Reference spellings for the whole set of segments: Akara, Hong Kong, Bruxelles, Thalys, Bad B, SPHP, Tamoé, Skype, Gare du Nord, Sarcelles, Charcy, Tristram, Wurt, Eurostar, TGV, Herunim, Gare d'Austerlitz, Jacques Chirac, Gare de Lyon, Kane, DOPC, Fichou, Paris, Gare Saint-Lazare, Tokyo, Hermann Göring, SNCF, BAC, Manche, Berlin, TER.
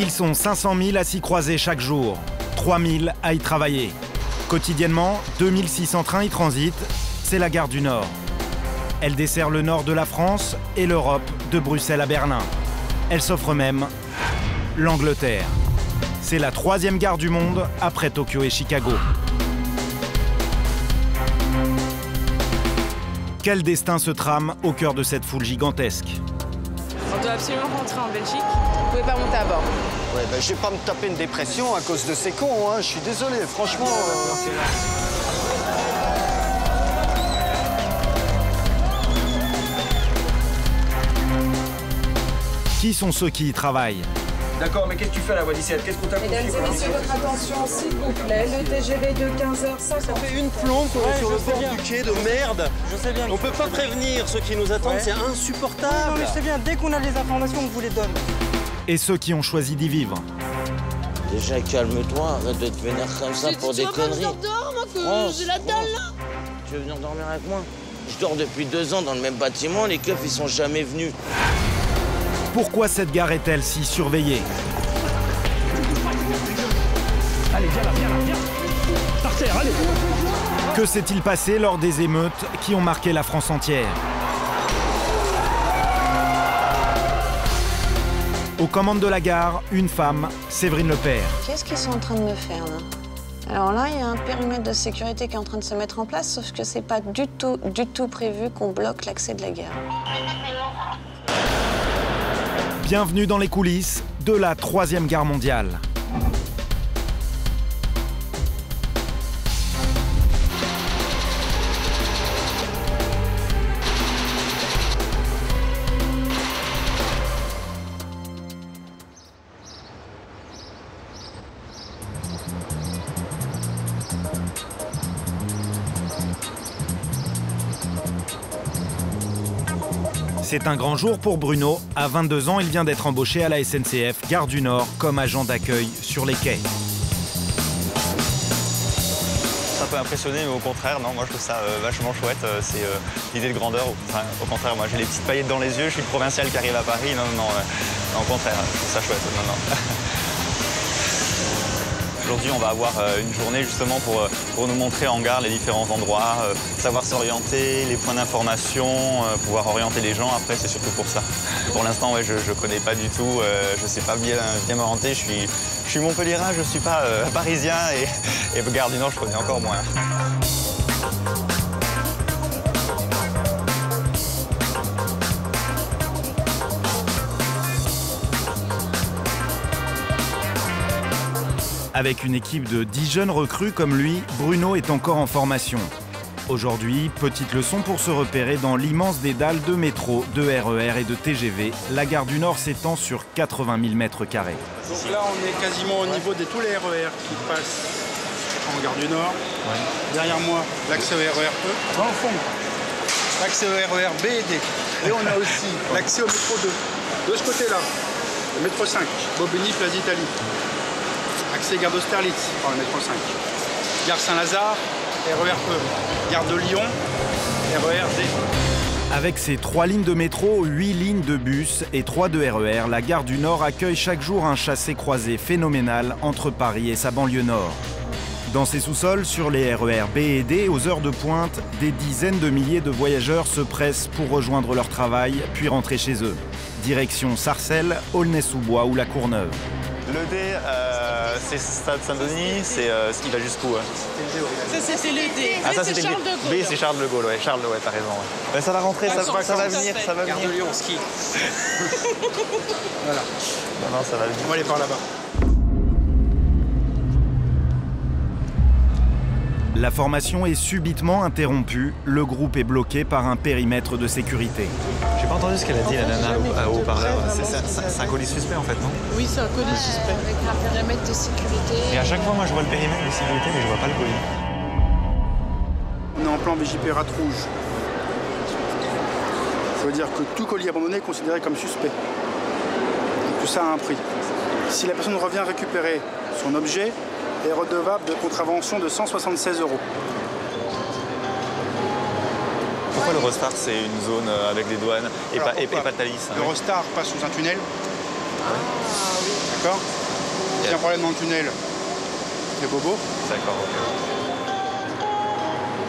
Ils sont 500 000 à s'y croiser chaque jour, 3 000 à y travailler. Quotidiennement, 2600 trains y transitent, c'est la Gare du Nord. Elle dessert le nord de la France et l'Europe, de Bruxelles à Berlin. Elle s'offre même l'Angleterre. C'est la troisième gare du monde après Tokyo et Chicago. Quel destin se trame au cœur de cette foule gigantesque? On doit absolument rentrer en Belgique, vous ne pouvez pas monter à bord. Ouais, ben, je vais pas me taper une dépression à cause de ces cons, hein. Je suis désolé, franchement... Qui sont ceux qui y travaillent? D'accord, mais qu'est-ce que tu fais à la voie 17? Qu'est-ce qu'on t'a fait? Mesdames et messieurs, votre attention, s'il vous plaît. Le TGV de 15h50. Ça fait une plombe sur le bord du quai de merde. Je sais bien. On peut pas prévenir ceux qui nous attendent, c'est insupportable. Non, mais je sais bien, dès qu'on a les informations, on vous les donne. Et ceux qui ont choisi d'y vivre? Déjà, calme-toi, arrête de te vénère comme ça pour des conneries. Tu vas pas me sortir dehors, moi, que j'ai la dalle, là? Tu veux venir dormir avec moi? Je dors depuis 2 ans dans le même bâtiment, les keufs, ils sont jamais venus. Pourquoi cette gare est-elle si surveillée? Allez, viens là. Par terre, allez. Que s'est-il passé lors des émeutes qui ont marqué la France entière? Aux commandes de la gare, une femme, Séverine Lepère. Qu'est-ce qu'ils sont en train de me faire, là? Alors là, il y a un périmètre de sécurité qui est en train de se mettre en place, sauf que c'est pas du tout prévu qu'on bloque l'accès de la gare. Bienvenue dans les coulisses de la Troisième Guerre mondiale. C'est un grand jour pour Bruno. À 22 ans, il vient d'être embauché à la SNCF Gare du Nord comme agent d'accueil sur les quais. Ça peut impressionner, mais au contraire, non, moi je trouve ça vachement chouette. C'est l'idée de grandeur. Enfin, au contraire, moi j'ai les petites paillettes dans les yeux, je suis le provincial qui arrive à Paris. Non, au contraire, je trouve ça chouette. Non. Aujourd'hui, on va avoir une journée justement pour nous montrer en gare les différents endroits, savoir s'orienter, les points d'information, pouvoir orienter les gens. Après, c'est surtout pour ça. Pour l'instant, ouais, je connais pas du tout, je sais pas bien m'orienter. Je suis montpelliérain, je suis pas parisien et Gare du Nord, je connais encore moins. Avec une équipe de 10 jeunes recrues comme lui, Bruno est encore en formation. Aujourd'hui, petite leçon pour se repérer dans l'immense dédale de métro, de RER et de TGV. La Gare du Nord s'étend sur 80 000 m². Donc là, on est quasiment au niveau de tous les RER qui passent en Gare du Nord. Ouais. Derrière moi, l'accès au RER E. Dans le fond, l'accès au RER B et D. Et on a aussi l'accès au métro 2. De ce côté-là, le métro 5, Bobigny, Place d'Italie. Accès Gare d'Austerlitz, par le métro 5. Gare Saint-Lazare, RER E. Gare de Lyon, RER D. Avec ses 3 lignes de métro, 8 lignes de bus et 3 de RER, la Gare du Nord accueille chaque jour un chassé-croisé phénoménal entre Paris et sa banlieue nord. Dans ses sous-sols, sur les RER B et D, aux heures de pointe, des dizaines de milliers de voyageurs se pressent pour rejoindre leur travail, puis rentrer chez eux. Direction Sarcelles, Aulnay-sous-Bois ou La Courneuve. Le D, c'est Stade Saint-Denis, c'est ce qui va jusqu'où hein. Ça, c'est le D. Ah, ça, c'est Charles de Gaulle. B, c'est Charles de Gaulle, ouais. Charles, ouais, t'as raison. Ouais. Mais ça va rentrer, ça va venir. Gare de Lyon, ski. Voilà. Non, ça va venir. On va aller par là-bas. La formation est subitement interrompue. Le groupe est bloqué par un périmètre de sécurité. J'ai pas entendu ce qu'elle a dit, la nana au haut-parleur. C'est un colis suspect, en fait, non? Oui, c'est un colis suspect. Avec un périmètre de sécurité. Et à chaque fois, moi, je vois le périmètre de sécurité, mais je vois pas le colis. On est en plan BJP Rat Rouge. Ça veut dire que tout colis abandonné est considéré comme suspect. Et tout ça a un prix. Si la personne revient récupérer son objet, est redevable de contravention de 176 €. Pourquoi l'Eurostar, c'est une zone avec des douanes et pas Thalys? L'Eurostar passe sous un tunnel. Ah, d'accord. Il y a un problème dans le tunnel. Les bobos. D'accord, ok.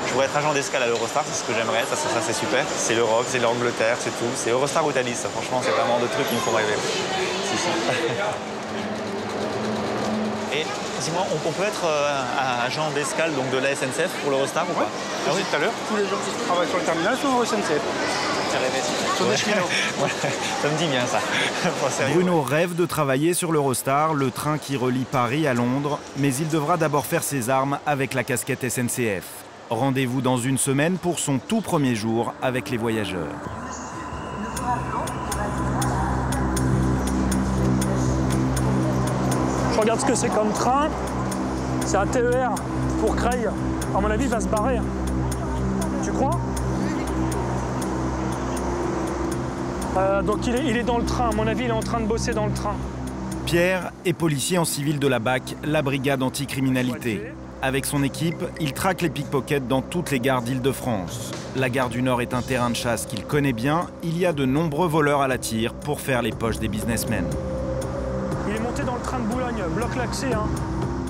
Je voudrais être agent d'escale à l'Eurostar, c'est ce que j'aimerais, ça c'est super. C'est l'Europe, c'est l'Angleterre, c'est tout. C'est Eurostar ou Thalys, ça, franchement, c'est vraiment deux trucs qui me font rêver. Si, si. Et dis-moi, on peut être agent d'escale donc de la SNCF pour l'Eurostar ou pas? Ah oui, tout à l'heure, tous les gens qui travaillent sur le terminal sont au SNCF. Ouais. Ça me dit bien ça. Bruno rêve de travailler sur l'Eurostar, le train qui relie Paris à Londres, mais il devra d'abord faire ses armes avec la casquette SNCF. Rendez-vous dans une semaine pour son tout premier jour avec les voyageurs. Je regarde ce que c'est comme train. C'est un TER pour Creil. À mon avis, il va se barrer. Tu crois? Donc il est dans le train, à mon avis il est en train de bosser dans le train. Pierre est policier en civil de la BAC, la brigade anticriminalité. Avec son équipe, il traque les pickpockets dans toutes les gares d'Île-de-France. La gare du Nord est un terrain de chasse qu'il connaît bien. Il y a de nombreux voleurs à la tire pour faire les poches des businessmen. Il est monté dans le train de Boulogne, bloque l'accès. Hein.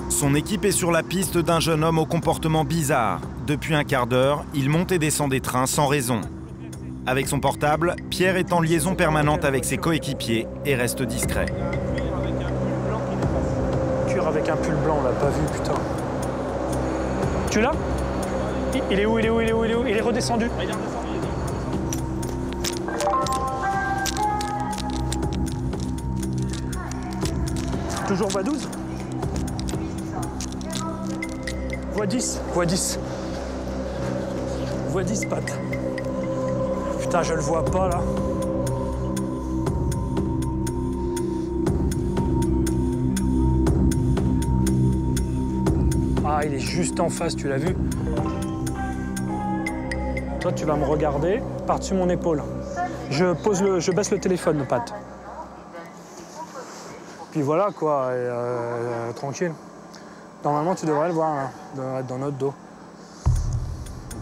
Son équipe est sur la piste d'un jeune homme au comportement bizarre. Depuis un quart d'heure, il monte et descend des trains sans raison. Avec son portable, Pierre est en liaison permanente avec ses coéquipiers et reste discret. Cuir avec un pull blanc, on l'a pas vu, putain. Tu l'as? Il est où? Il est où? Il est où? Il est où? Il est redescendu. Toujours voie 12? Voie 10? Voie 10. Voie 10, Pat. Putain, je le vois pas, là. Ah, il est juste en face, tu l'as vu? Toi, tu vas me regarder par-dessus mon épaule. Je baisse le téléphone, Pat. Puis voilà, quoi, et tranquille. Normalement, tu devrais le voir, hein, devrais être dans notre dos.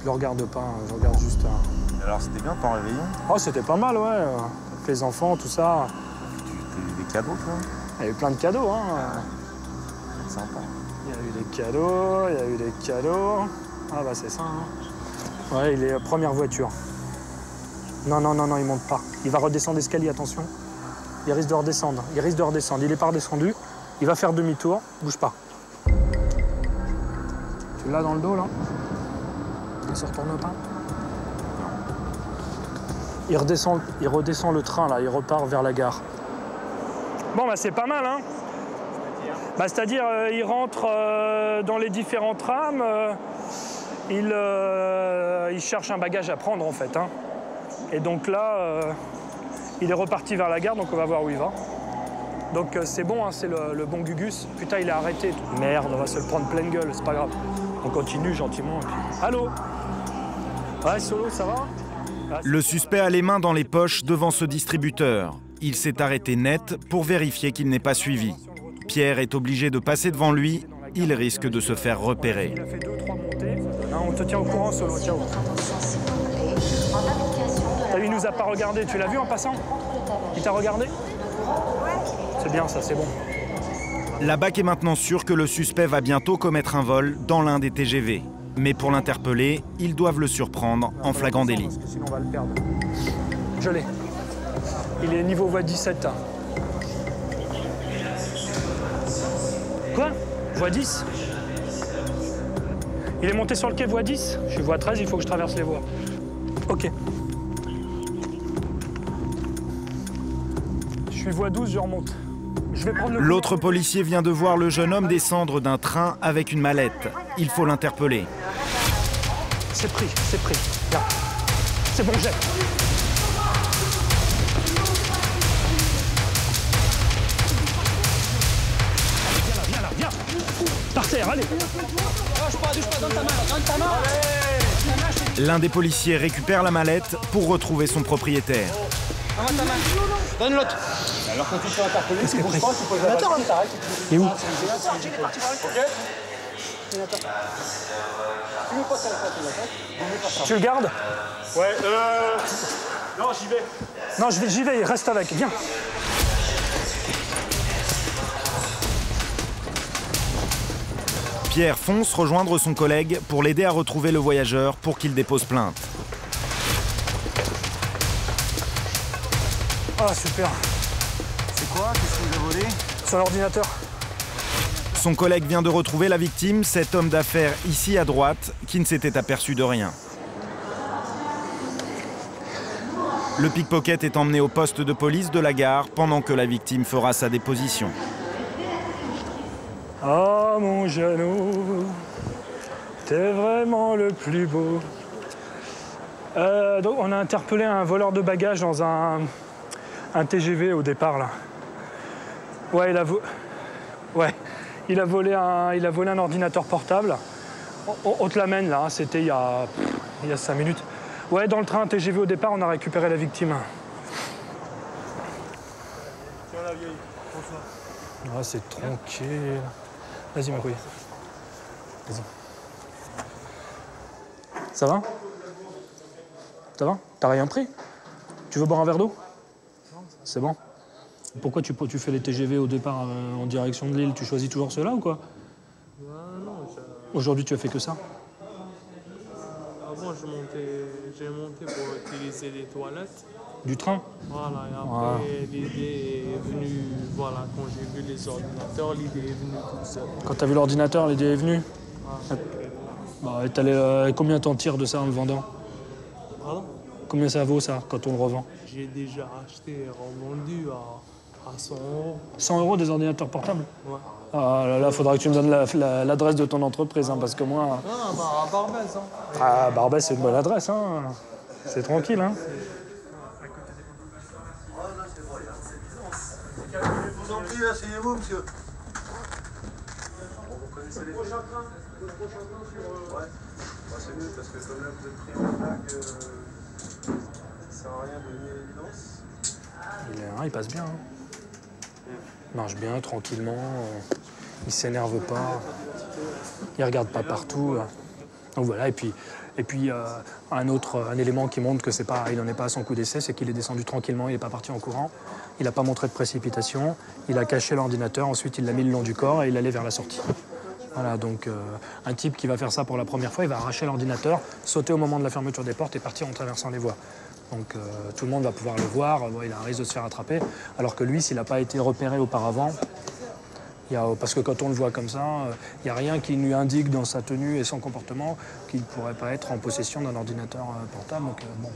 Je le regarde pas, hein, je regarde juste... Alors c'était bien, t'en réveillé? Oh, c'était pas mal, ouais. Les enfants, tout ça. T'as eu des cadeaux, toi? Il y a eu plein de cadeaux, hein. C'est sympa. Il y a eu des cadeaux, il y a eu des cadeaux. Ah bah c'est ça, hein. Ouais, il est première voiture. Non, non, non, non, il monte pas. Il va redescendre l'escalier, attention. Il risque de redescendre, il risque de redescendre. Il est pas redescendu, il va faire demi-tour, bouge pas. Tu l'as dans le dos, là? Il se retourne pas? Il redescend le train, là, il repart vers la gare. Bon, bah c'est pas mal, hein. C'est-à-dire il rentre dans les différents trams, il cherche un bagage à prendre, en fait. Hein. Et donc là, il est reparti vers la gare, donc on va voir où il va. Donc c'est bon, hein, c'est le bon Gugus. Putain, il est arrêté. Merde, on va se le prendre pleine gueule, c'est pas grave. On continue gentiment. Et puis... Allô? Ouais, Solo, ça va? Le suspect a les mains dans les poches devant ce distributeur. Il s'est arrêté net pour vérifier qu'il n'est pas suivi. Pierre est obligé de passer devant lui. Il risque de se faire repérer. On te tient au courant, Solo. Ciao. Il nous a pas regardé. Tu l'as vu en passant? Il t'a regardé? C'est bien, ça, c'est bon. La BAC est maintenant sûre que le suspect va bientôt commettre un vol dans l'un des TGV. Mais pour l'interpeller, ils doivent le surprendre en flagrant délit. Sinon, on va le perdre. Je l'ai. Il est niveau voie 17. Quoi? Voie 10? Il est monté sur le quai voie 10? Je suis voie 13, il faut que je traverse les voies. Ok. Je suis voie 12, je remonte. L'autre policier vient de voir le jeune homme descendre d'un train avec une mallette. Il faut l'interpeller. C'est pris, c'est pris. C'est bon, jette. Viens là, viens là, viens. Par terre, allez. L'un des policiers récupère la mallette pour retrouver son propriétaire. Donne l'autre. Alors quand tu fais interpeller, tu bouges pas, tu poses la balle. Et où? Tu le gardes? Ouais, Non, j'y vais. Non, j'y vais, reste avec, viens. Pierre fonce rejoindre son collègue pour l'aider à retrouver le voyageur pour qu'il dépose plainte. Ah super. C'est quoi? Qu'est-ce qu'il nous a volé? Sur l'ordinateur. Son collègue vient de retrouver la victime, cet homme d'affaires ici à droite, qui ne s'était aperçu de rien. Le pickpocket est emmené au poste de police de la gare pendant que la victime fera sa déposition. Ah mon Jeannot, t'es vraiment le plus beau. Donc on a interpellé un voleur de bagages dans un TGV au départ là. Ouais, il a volé un ordinateur portable. On te l'amène là, c'était il y a 5 minutes. Ouais, dans le train TGV au départ, on a récupéré la victime. Tiens la vieille, prends ça. Ah, c'est tranquille. Vas-y, ma couille. Vas-y. Ça va? Ça va? T'as rien pris? Tu veux boire un verre d'eau? C'est bon. Pourquoi tu fais les TGV au départ en direction de Lille? Tu choisis toujours ceux-là ou quoi? Non, ça... Aujourd'hui, tu as fait que ça? Avant, j'ai monté pour utiliser les toilettes. Du train? Voilà, et après, l'idée est venue... Voilà, quand j'ai vu les ordinateurs, l'idée est venue tout seul. Quand t'as vu l'ordinateur, l'idée est venue? Ah. Bah, et combien t'en tires de ça en le vendant? Pardon? Combien ça vaut, ça, quand on le revend? J'ai déjà acheté et revendu à 100 euros. 100 euros des ordinateurs portables? Ouais. Ah là là, faudra que tu me donnes l'adresse de ton entreprise, hein, parce que moi... Non, bah, à Barbès, hein. Ah, Barbès, c'est une bonne adresse, hein. C'est tranquille, hein. Je vous en prie, asseyez-vous, monsieur. Vous connaissez les... Le prochain train sur... Ouais. Bah, c'est mieux, parce que comme là, vous êtes pris en blague... Ça sert à rien de nier l'évidence. Il passe bien. Hein. Marche bien, tranquillement. Il s'énerve pas. Il regarde pas partout. Donc voilà, et puis un élément qui montre que c'est pas, il n'en est pas à son coup d'essai, c'est qu'il est descendu tranquillement, il n'est pas parti en courant. Il n'a pas montré de précipitation. Il a caché l'ordinateur, ensuite il l'a mis le long du corps et il allait vers la sortie. Voilà, donc un type qui va faire ça pour la première fois, il va arracher l'ordinateur, sauter au moment de la fermeture des portes et partir en traversant les voies. Donc tout le monde va pouvoir le voir, il a un risque de se faire attraper. Alors que lui, s'il n'a pas été repéré auparavant, parce que quand on le voit comme ça, il n'y a rien qui lui indique dans sa tenue et son comportement qu'il ne pourrait pas être en possession d'un ordinateur portable. Donc bon,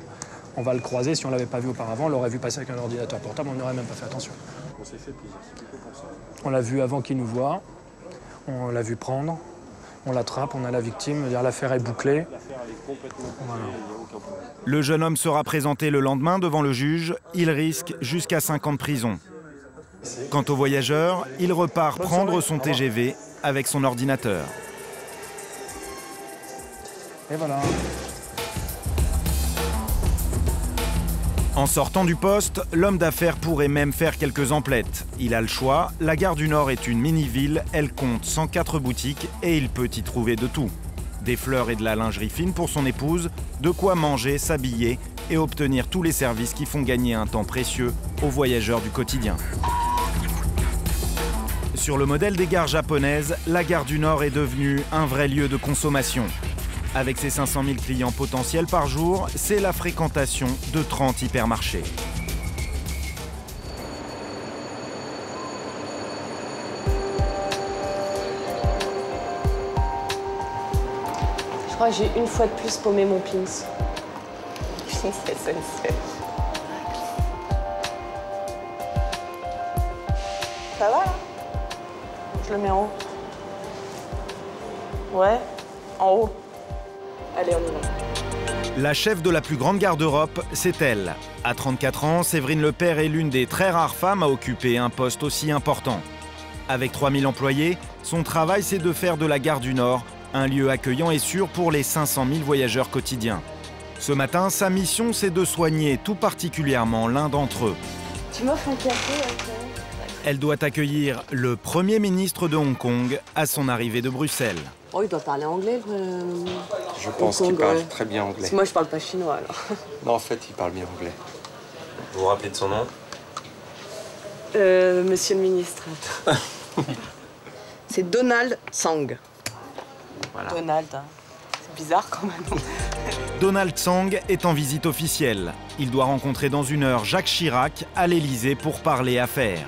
on va le croiser, si on ne l'avait pas vu auparavant, on l'aurait vu passer avec un ordinateur portable, on n'aurait même pas fait attention. On s'est fait plaisir, c'est plutôt pour ça. On l'a vu avant qu'il nous voit. On l'a vu prendre, on l'attrape, on a la victime, l'affaire est bouclée. Voilà. Le jeune homme sera présenté le lendemain devant le juge. Il risque jusqu'à 5 ans de prison. Quant au voyageur, il repart prendre son TGV avec son ordinateur. Et voilà. En sortant du poste, l'homme d'affaires pourrait même faire quelques emplettes. Il a le choix, la gare du Nord est une mini-ville, elle compte 104 boutiques et il peut y trouver de tout. Des fleurs et de la lingerie fine pour son épouse, de quoi manger, s'habiller et obtenir tous les services qui font gagner un temps précieux aux voyageurs du quotidien. Sur le modèle des gares japonaises, la gare du Nord est devenue un vrai lieu de consommation. Avec ses 500 000 clients potentiels par jour, c'est la fréquentation de 30 hypermarchés. Je crois que j'ai une fois de plus paumé mon pins. Pins SNCF. Ça va, là? Je le mets en haut. Ouais, en haut. Allez, on y va. La chef de la plus grande gare d'Europe, c'est elle. À 34 ans, Séverine Lepère est l'une des très rares femmes à occuper un poste aussi important. Avec 3000 employés, son travail, c'est de faire de la gare du Nord un lieu accueillant et sûr pour les 500 000 voyageurs quotidiens. Ce matin, sa mission, c'est de soigner tout particulièrement l'un d'entre eux. Tu m'offres un café, elle doit accueillir le Premier ministre de Hong Kong à son arrivée de Bruxelles. Oh, il doit parler anglais, Je pense qu'il parle très bien anglais. Moi, je parle pas chinois, alors. Non, en fait, il parle bien anglais. Vous vous rappelez de son nom? Monsieur le ministre. C'est Donald Tsang. Voilà. Donald, c'est bizarre quand même. Donald Tsang est en visite officielle. Il doit rencontrer dans une heure Jacques Chirac à l'Élysée pour parler affaires.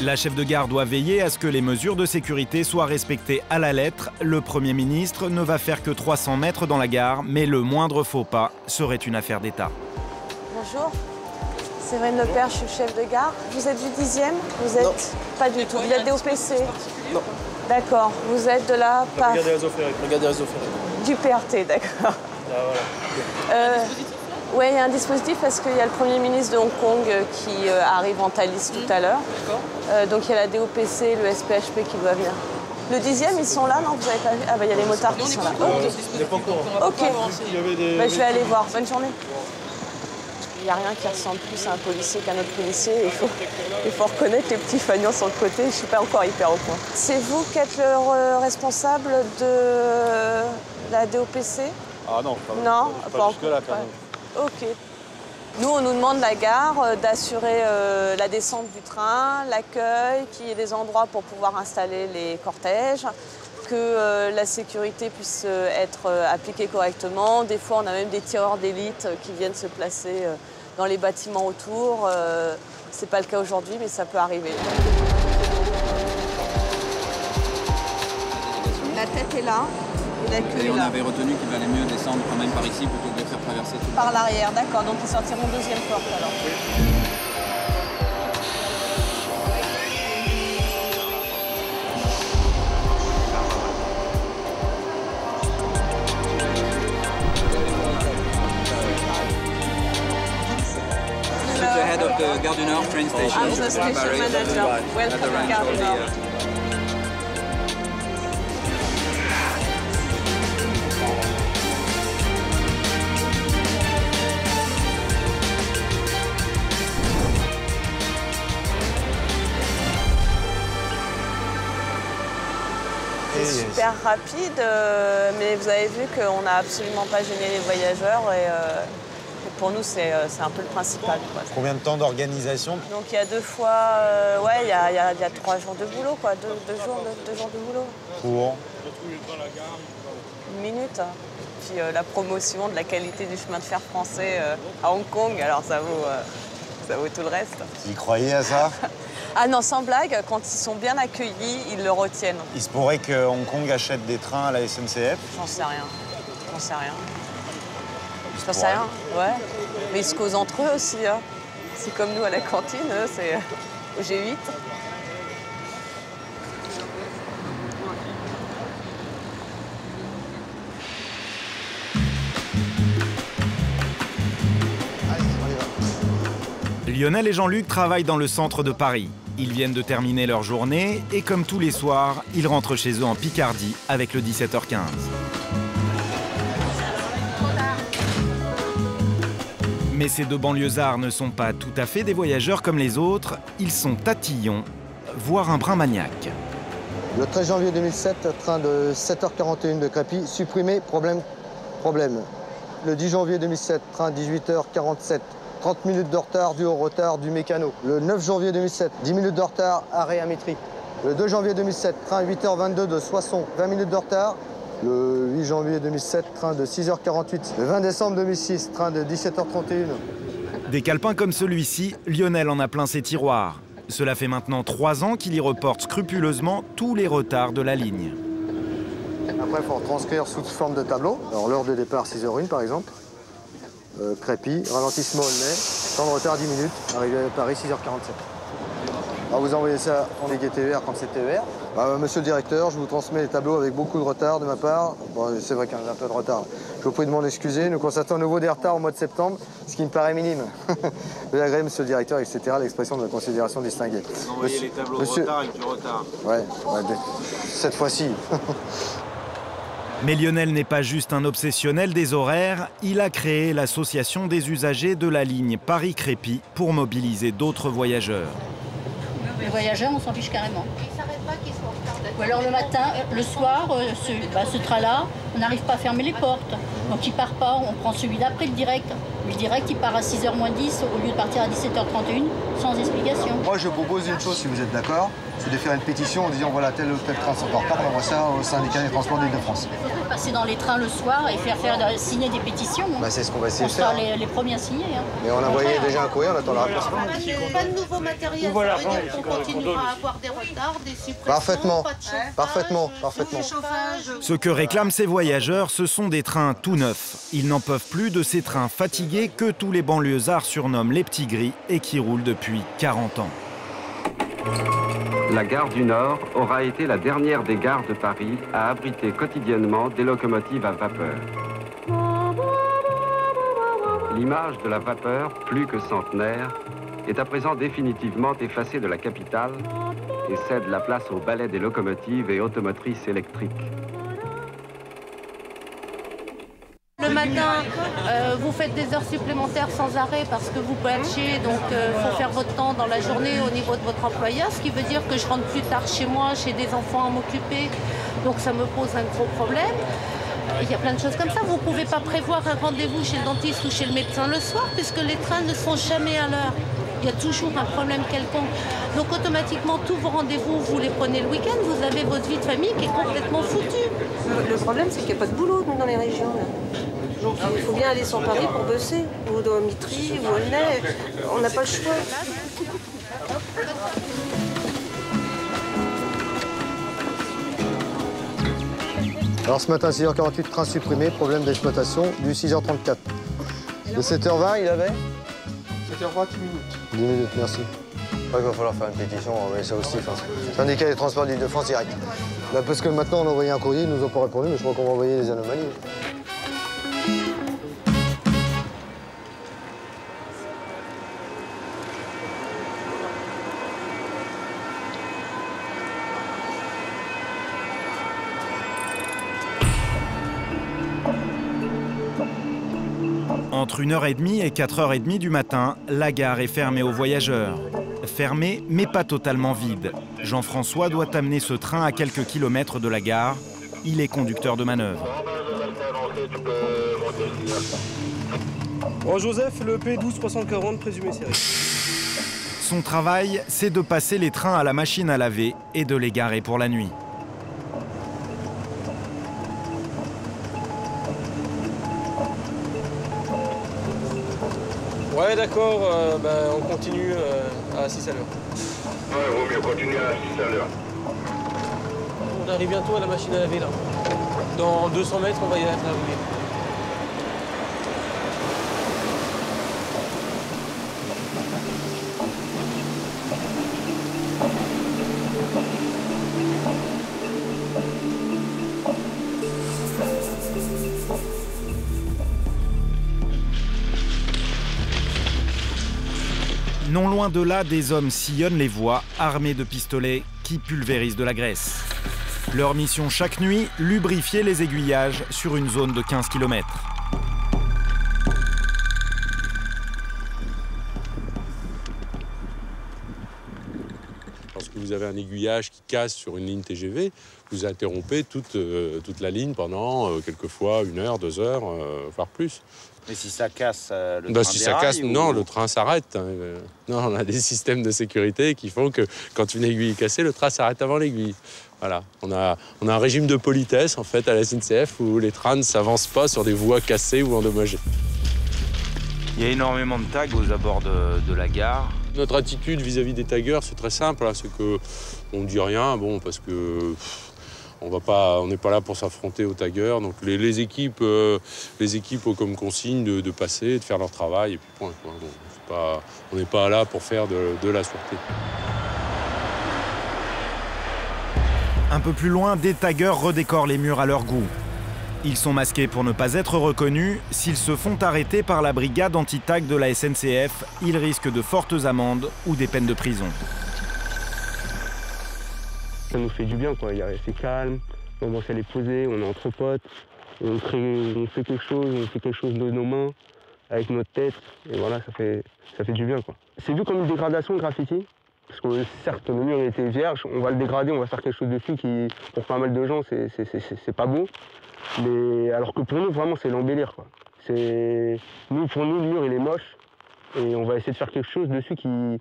La chef de gare doit veiller à ce que les mesures de sécurité soient respectées à la lettre. Le Premier ministre ne va faire que 300 mètres dans la gare, mais le moindre faux pas serait une affaire d'État. Bonjour, Séverine Lepère, je suis chef de gare. Vous êtes du 10e? Vous êtes... Non. Pas du tout. Vous êtes DOPC? Non. D'accord. Vous êtes de la... Brigade des réseaux ferrés. Du PRT, d'accord. Ah, voilà. Oui, il y a un dispositif parce qu'il y a le Premier ministre de Hong Kong qui arrive en Thalys tout à l'heure. Donc il y a la DOPC, le SPHP qui doit venir. Le 10e, ils sont là, non? Vous avez pas vu? Ah bah il y a les motards qui sont là. Ok, je vais aller voir. Bonne journée. Il n'y a rien qui ressemble plus à un policier qu'un autre policier. Il faut reconnaître les petits fagnons sur le côté. Je ne suis pas encore hyper au point. C'est vous qui êtes le responsable de la DOPC? Ah non, pas jusque-là quand même. Ok. Nous, on nous demande la gare d'assurer la descente du train, l'accueil, qu'il y ait des endroits pour pouvoir installer les cortèges, que la sécurité puisse être appliquée correctement. Des fois, on a même des tireurs d'élite qui viennent se placer dans les bâtiments autour. C'est pas le cas aujourd'hui, mais ça peut arriver. La tête est là. Et on avait retenu qu'il valait mieux descendre quand même par ici plutôt que de faire traverser tout. Par l'arrière, d'accord. Donc ils sortiront deuxième porte alors. C'est le head of the Gare du Nord train station. I'm the station manager. Welcome to Gare du Nord. Super rapide, mais vous avez vu qu'on n'a absolument pas gêné les voyageurs et pour nous c'est un peu le principal. Quoi. Combien de temps d'organisation? Donc il y a deux fois, il y a 3 jours de boulot, quoi, deux jours de boulot. Pour? Une minute. Puis la promotion de la qualité du chemin de fer français à Hong Kong, alors ça vaut tout le reste. Vous y croyez à ça? Ah non, sans blague, quand ils sont bien accueillis, ils le retiennent. Il se pourrait que Hong Kong achète des trains à la SNCF? J'en sais rien, ouais. Mais ils se causent entre eux aussi, hein. C'est comme nous à la cantine, c'est au G8. Lionel et Jean-Luc travaillent dans le centre de Paris. Ils viennent de terminer leur journée et comme tous les soirs, ils rentrent chez eux en Picardie avec le 17h15. Mais ces deux banlieusards ne sont pas tout à fait des voyageurs comme les autres. Ils sont tatillons, voire un brin maniaque. Le 13 janvier 2007, train de 7h41 de Crépy, supprimé, problème. Le 10 janvier 2007, train 18h47. 30 minutes de retard dû au retard du mécano. Le 9 janvier 2007, 10 minutes de retard, arrêt à Métry. Le 2 janvier 2007, train 8h22 de Soissons, 20 minutes de retard. Le 8 janvier 2007, train de 6h48. Le 20 décembre 2006, train de 17h31. Des calepins comme celui-ci, Lionel en a plein ses tiroirs. Cela fait maintenant 3 ans qu'il y reporte scrupuleusement tous les retards de la ligne. Après, il faut retranscrire sous forme de tableau. Alors l'heure de départ, 6h01 par exemple. Crépy, ralentissement Aulnay, temps de retard 10 minutes, arrivé à Paris 6h47. Alors vous envoyez ça en Ligue TER quand c'est TER. Monsieur le directeur, je vous transmets les tableaux avec beaucoup de retard de ma part. Bon, c'est vrai qu'il y a un peu de retard. Je vous prie de m'en excuser. Nous constatons à nouveau des retards au mois de septembre, ce qui me paraît minime. Vous agréez, monsieur le directeur, etc., l'expression de la considération distinguée. Vous envoyez les tableaux de retard avec du retard. Ouais, cette fois-ci. Mais Lionel n'est pas juste un obsessionnel des horaires, il a créé l'association des usagers de la ligne Paris-Crépy pour mobiliser d'autres voyageurs. Les voyageurs, on s'en fiche carrément. Ils s'arrêtent pas qu'ils sont en retard. Ou alors le matin, le soir, ce train-là, on n'arrive pas à fermer les portes. Donc il part pas, on prend celui d'après, le direct. Le direct, il part à 6h moins 10 au lieu de partir à 17h31 sans explication. Moi, je propose une chose, si vous êtes d'accord. c'est de faire une pétition en disant voilà, tel ou tel train sort en retard, on envoie ça au syndicat des transports de l'Île-de-France. Passer dans les trains le soir et faire signer des pétitions. Bah, c'est ce qu'on va essayer de faire. On sera les premiers à signer. Hein. Mais on a envoyé déjà un courrier, on attend la réponse. Pas de nouveau matériel, ça veut dire qu'on continuera à avoir des retards, des suppressions, pas de chauffage. Parfaitement, parfaitement. Ce que réclament ces voyageurs, ce sont des trains tout neufs. Ils n'en peuvent plus de ces trains fatigués que tous les banlieusards surnomment les petits gris et qui roulent depuis 40 ans. La gare du Nord aura été la dernière des gares de Paris à abriter quotidiennement des locomotives à vapeur. L'image de la vapeur, plus que centenaire, est à présent définitivement effacée de la capitale et cède la place au ballet des locomotives et automotrices électriques. Le matin, vous faites des heures supplémentaires sans arrêt parce que vous patchez, donc il faut faire votre temps dans la journée au niveau de votre employeur, ce qui veut dire que je rentre plus tard chez moi, j'ai des enfants à m'occuper, donc ça me pose un gros problème. Il y a plein de choses comme ça. Vous ne pouvez pas prévoir un rendez-vous chez le dentiste ou chez le médecin le soir puisque les trains ne sont jamais à l'heure. Il y a toujours un problème quelconque. Donc automatiquement, tous vos rendez-vous, vous les prenez le week-end, vous avez votre vie de famille qui est complètement foutue. Le problème, c'est qu'il n'y a pas de boulot dans les régions. Donc, il faut bien aller sur Paris pour bosser, ou dans Mitry, ou Aulnay. On n'a pas le choix. Alors ce matin, 6h48, train supprimé, problème d'exploitation du 6h34. De 7h20, il avait 7h20, 10 minutes. 10 minutes, merci. Ouais, il va falloir faire une pétition, mais ça aussi. Syndicat des transports d'Île-de-France direct. Là, parce que maintenant, on a envoyé un courrier, ils nous ont pas répondu, mais je crois qu'on va envoyer des anomalies. Entre 1h30 et 4h30 du matin, la gare est fermée aux voyageurs. Fermée, mais pas totalement vide. Jean-François doit amener ce train à quelques kilomètres de la gare. Il est conducteur de manœuvre. Bon, Joseph, le P12 340, présumé serré. Son travail, c'est de passer les trains à la machine à laver et de les garer pour la nuit. Ouais, d'accord, on continue à 6 à l'heure. Ouais, vaut mieux continuer à 6 à l'heure. On arrive bientôt à la machine à laver, là. Dans 200 mètres, on va y être arrivé. Non loin de là, des hommes sillonnent les voies, armés de pistolets qui pulvérisent de la graisse. Leur mission chaque nuit, lubrifier les aiguillages sur une zone de 15 km. Lorsque vous avez un aiguillage qui casse sur une ligne TGV, vous interrompez toute la ligne pendant quelquefois 1 heure, 2 heures, voire plus. Mais si ça casse, le train non, le train s'arrête. Non, on a des systèmes de sécurité qui font que quand une aiguille est cassée, le train s'arrête avant l'aiguille. Voilà, on a un régime de politesse en fait à la SNCF où les trains ne s'avancent pas sur des voies cassées ou endommagées. Il y a énormément de tags aux abords de la gare. Notre attitude vis-à-vis des taggeurs, c'est très simple, c'est qu'on ne dit rien, bon, parce que... On n'est pas là pour s'affronter aux taggeurs. Donc les équipes ont comme consigne de passer, de faire leur travail et puis point. Quoi. Donc, on n'est pas là pour faire de la sûreté. Un peu plus loin, des taggeurs redécorent les murs à leur goût. Ils sont masqués pour ne pas être reconnus. S'ils se font arrêter par la brigade anti-tag de la SNCF, ils risquent de fortes amendes ou des peines de prison. Ça nous fait du bien, quoi. Il y a assez calme, on commence à les poser, on est entre potes, on fait quelque chose de nos mains, avec notre tête, et voilà, ça fait du bien, quoi. C'est vu comme une dégradation, le graffiti, parce que certes, le mur était vierge, on va le dégrader, on va faire quelque chose dessus qui, pour pas mal de gens, c'est pas beau, mais alors que pour nous, vraiment, c'est l'embellir, quoi. Pour nous, le mur, il est moche, et on va essayer de faire quelque chose dessus qui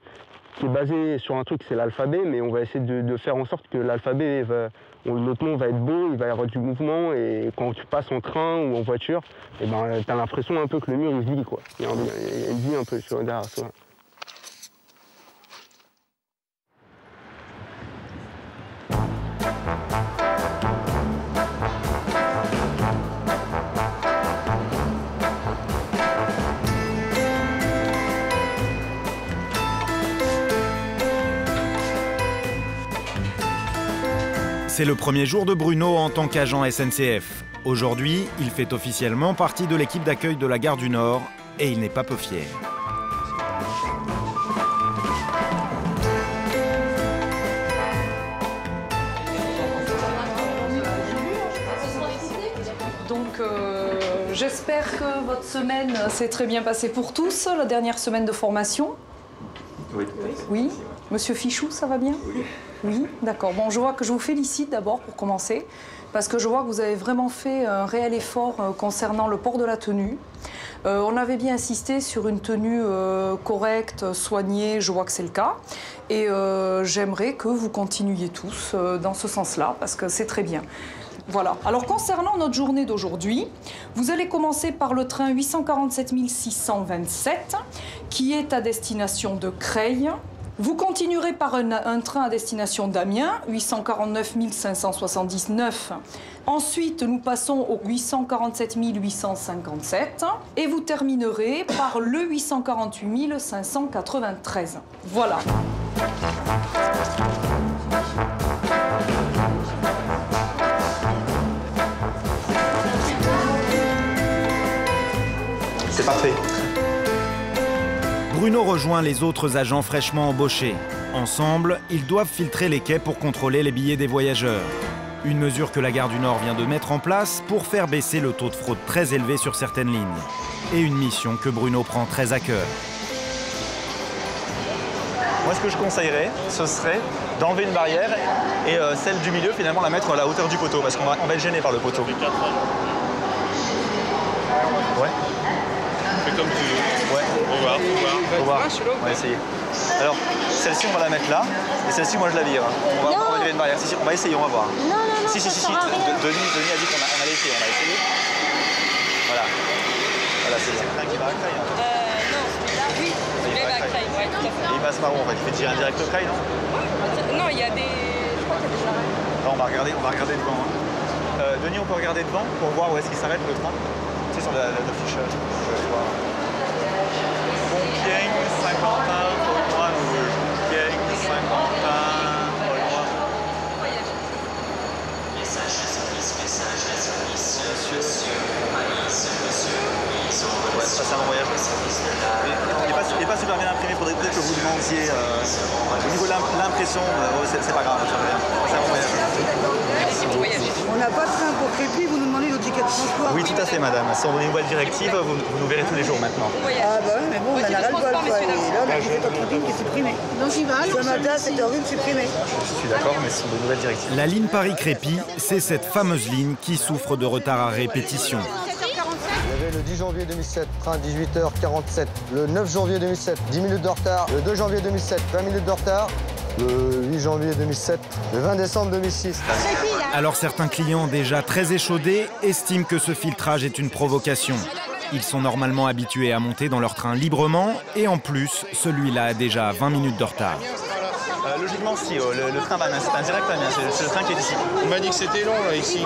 est basé sur un truc, c'est l'alphabet, mais on va essayer de faire en sorte que l'alphabet, notre nom va être beau, il va y avoir du mouvement, et quand tu passes en train ou en voiture, et ben, t'as l'impression un peu que le mur il se vit, quoi. Il vit un peu derrière ça. C'est le premier jour de Bruno en tant qu'agent SNCF. Aujourd'hui, il fait officiellement partie de l'équipe d'accueil de la Gare du Nord et il n'est pas peu fier. Donc, j'espère que votre semaine s'est très bien passée pour tous, la dernière semaine de formation. Oui. Oui. Monsieur Fichou, ça va bien? Oui. Oui, d'accord. Bon, je vois que je vous félicite d'abord pour commencer, parce que je vois que vous avez vraiment fait un réel effort concernant le port de la tenue. On avait bien insisté sur une tenue correcte, soignée, je vois que c'est le cas. Et j'aimerais que vous continuiez tous dans ce sens-là, parce que c'est très bien. Voilà. Alors, concernant notre journée d'aujourd'hui, vous allez commencer par le train 847 627, qui est à destination de Creil. Vous continuerez par un train à destination d'Amiens, 849 579. Ensuite, nous passons au 847 857. Et vous terminerez par le 848 593. Voilà. C'est parfait. Bruno rejoint les autres agents fraîchement embauchés. Ensemble, ils doivent filtrer les quais pour contrôler les billets des voyageurs. Une mesure que la Gare du Nord vient de mettre en place pour faire baisser le taux de fraude très élevé sur certaines lignes. Et une mission que Bruno prend très à cœur. Moi, ce que je conseillerais, ce serait d'enlever une barrière et celle du milieu, finalement, la mettre à la hauteur du poteau, parce qu'on va être gêné par le poteau. Ouais. Fais comme tu veux. Ouais. On va voir. On va essayer. Alors, celle-ci, on va la mettre là. Et celle-ci, moi, je la vire. On va enlever une barrière. Si, on va essayer, on va voir. Non, non, non. Si. Denis a dit qu'on allait essayer. On va essayer. Voilà. Voilà, c'est le train qui va à Creil. Non, là, oui. Il va à Creil, ouais, tout à fait. Il passe par où, en fait? Il fait tirer un direct au Creil, non? Non, il y a des... Je crois qu'il y a des arrêts. On va regarder devant. Denis, on peut regarder devant pour voir où est-ce qu'il s'arrête, le train? Tu sais, sur la fiche. Je vais voir. Compiègne, Saint-Quentin, Paul-Loin, Compiègne, Saint-Quentin, Paul-Loin. Monsieur. Ouais, ça c'est un voyage. Il n'est pas super bien imprimé, faudrait peut-être que vous demandiez. Au niveau de l'impression, c'est pas grave, c'est un voyage. On n'a pas de train pour Crépy, vous nous demandez nos tickets de transport. Oui, tout à fait, madame. Si on a une nouvelle directive, vous nous verrez tous les jours maintenant. Ah, bah oui, mais bon, on a la bol, quoi. Et là, la visite en camping qui est supprimée. Donc, j'y vais. Ce matin, c'est en rue supprimée. Je suis d'accord, mais c'est une nouvelle directive. La ligne Paris-Crépy, c'est cette fameuse ligne qui souffre de retard à répétition. Il y avait le 10 janvier 2007, train 18h47. Le 9 janvier 2007, 10 minutes de retard. Le 2 janvier 2007, 20 minutes de retard. Le 8 janvier 2007, le 20 décembre 2006. Alors certains clients déjà très échaudés estiment que ce filtrage est une provocation. Ils sont normalement habitués à monter dans leur train librement et en plus, celui-là a déjà 20 minutes de retard. Logiquement, si, le train va c'est un direct à Amiens, c'est le train qui est ici. On m'a dit que c'était long, là, ici.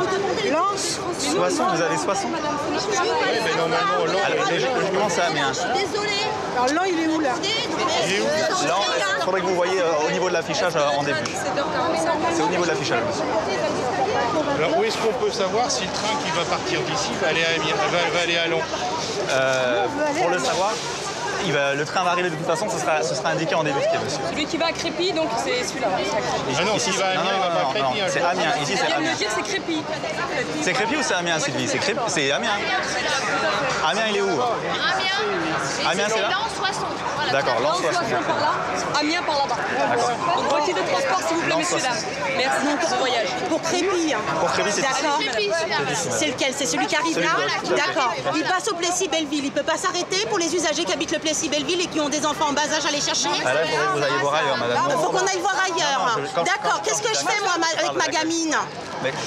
Long 60, vous avez 60? Oui, mais normalement, long, logiquement, c'est à Amiens. Désolé. Alors, long, il est où, là? Il est où? Long, il faudrait que vous voyez au niveau de l'affichage en début. C'est au niveau de l'affichage, monsieur. Alors, où est-ce qu'on peut savoir si le train qui va partir d'ici va aller à Amiens, va aller à Long? Pour le savoir... Le train va arriver de toute façon, ce sera indiqué en début de quai, monsieur. Celui qui va à Crépy, donc c'est celui-là. Ah non, ici, va à Amiens, non, il va pas à Crépy. C'est Amiens, ici c'est Amiens. C'est Crépy. C'est Crépy ou c'est Amiens, Sylvie? C'est Amiens. Amiens, il est où? Amiens, c'est là. Dans 60. D'accord, Lens, par là, Amiens par là-bas. Donc, voici de transport, s'il vous plaît, messieurs, dames. Merci pour ce voyage. Pour Crépy. Pour Crépy, c'est lequel? C'est celui qui arrive là? D'accord. Il passe au Plessis-Belleville. Il ne peut pas s'arrêter pour les usagers qui habitent le Plessis-Belleville et qui ont des enfants en bas âge à les chercher? Vous allez voir ailleurs, madame. Il faut qu'on aille voir ailleurs. D'accord. Qu'est-ce que je fais, moi, avec ma gamine?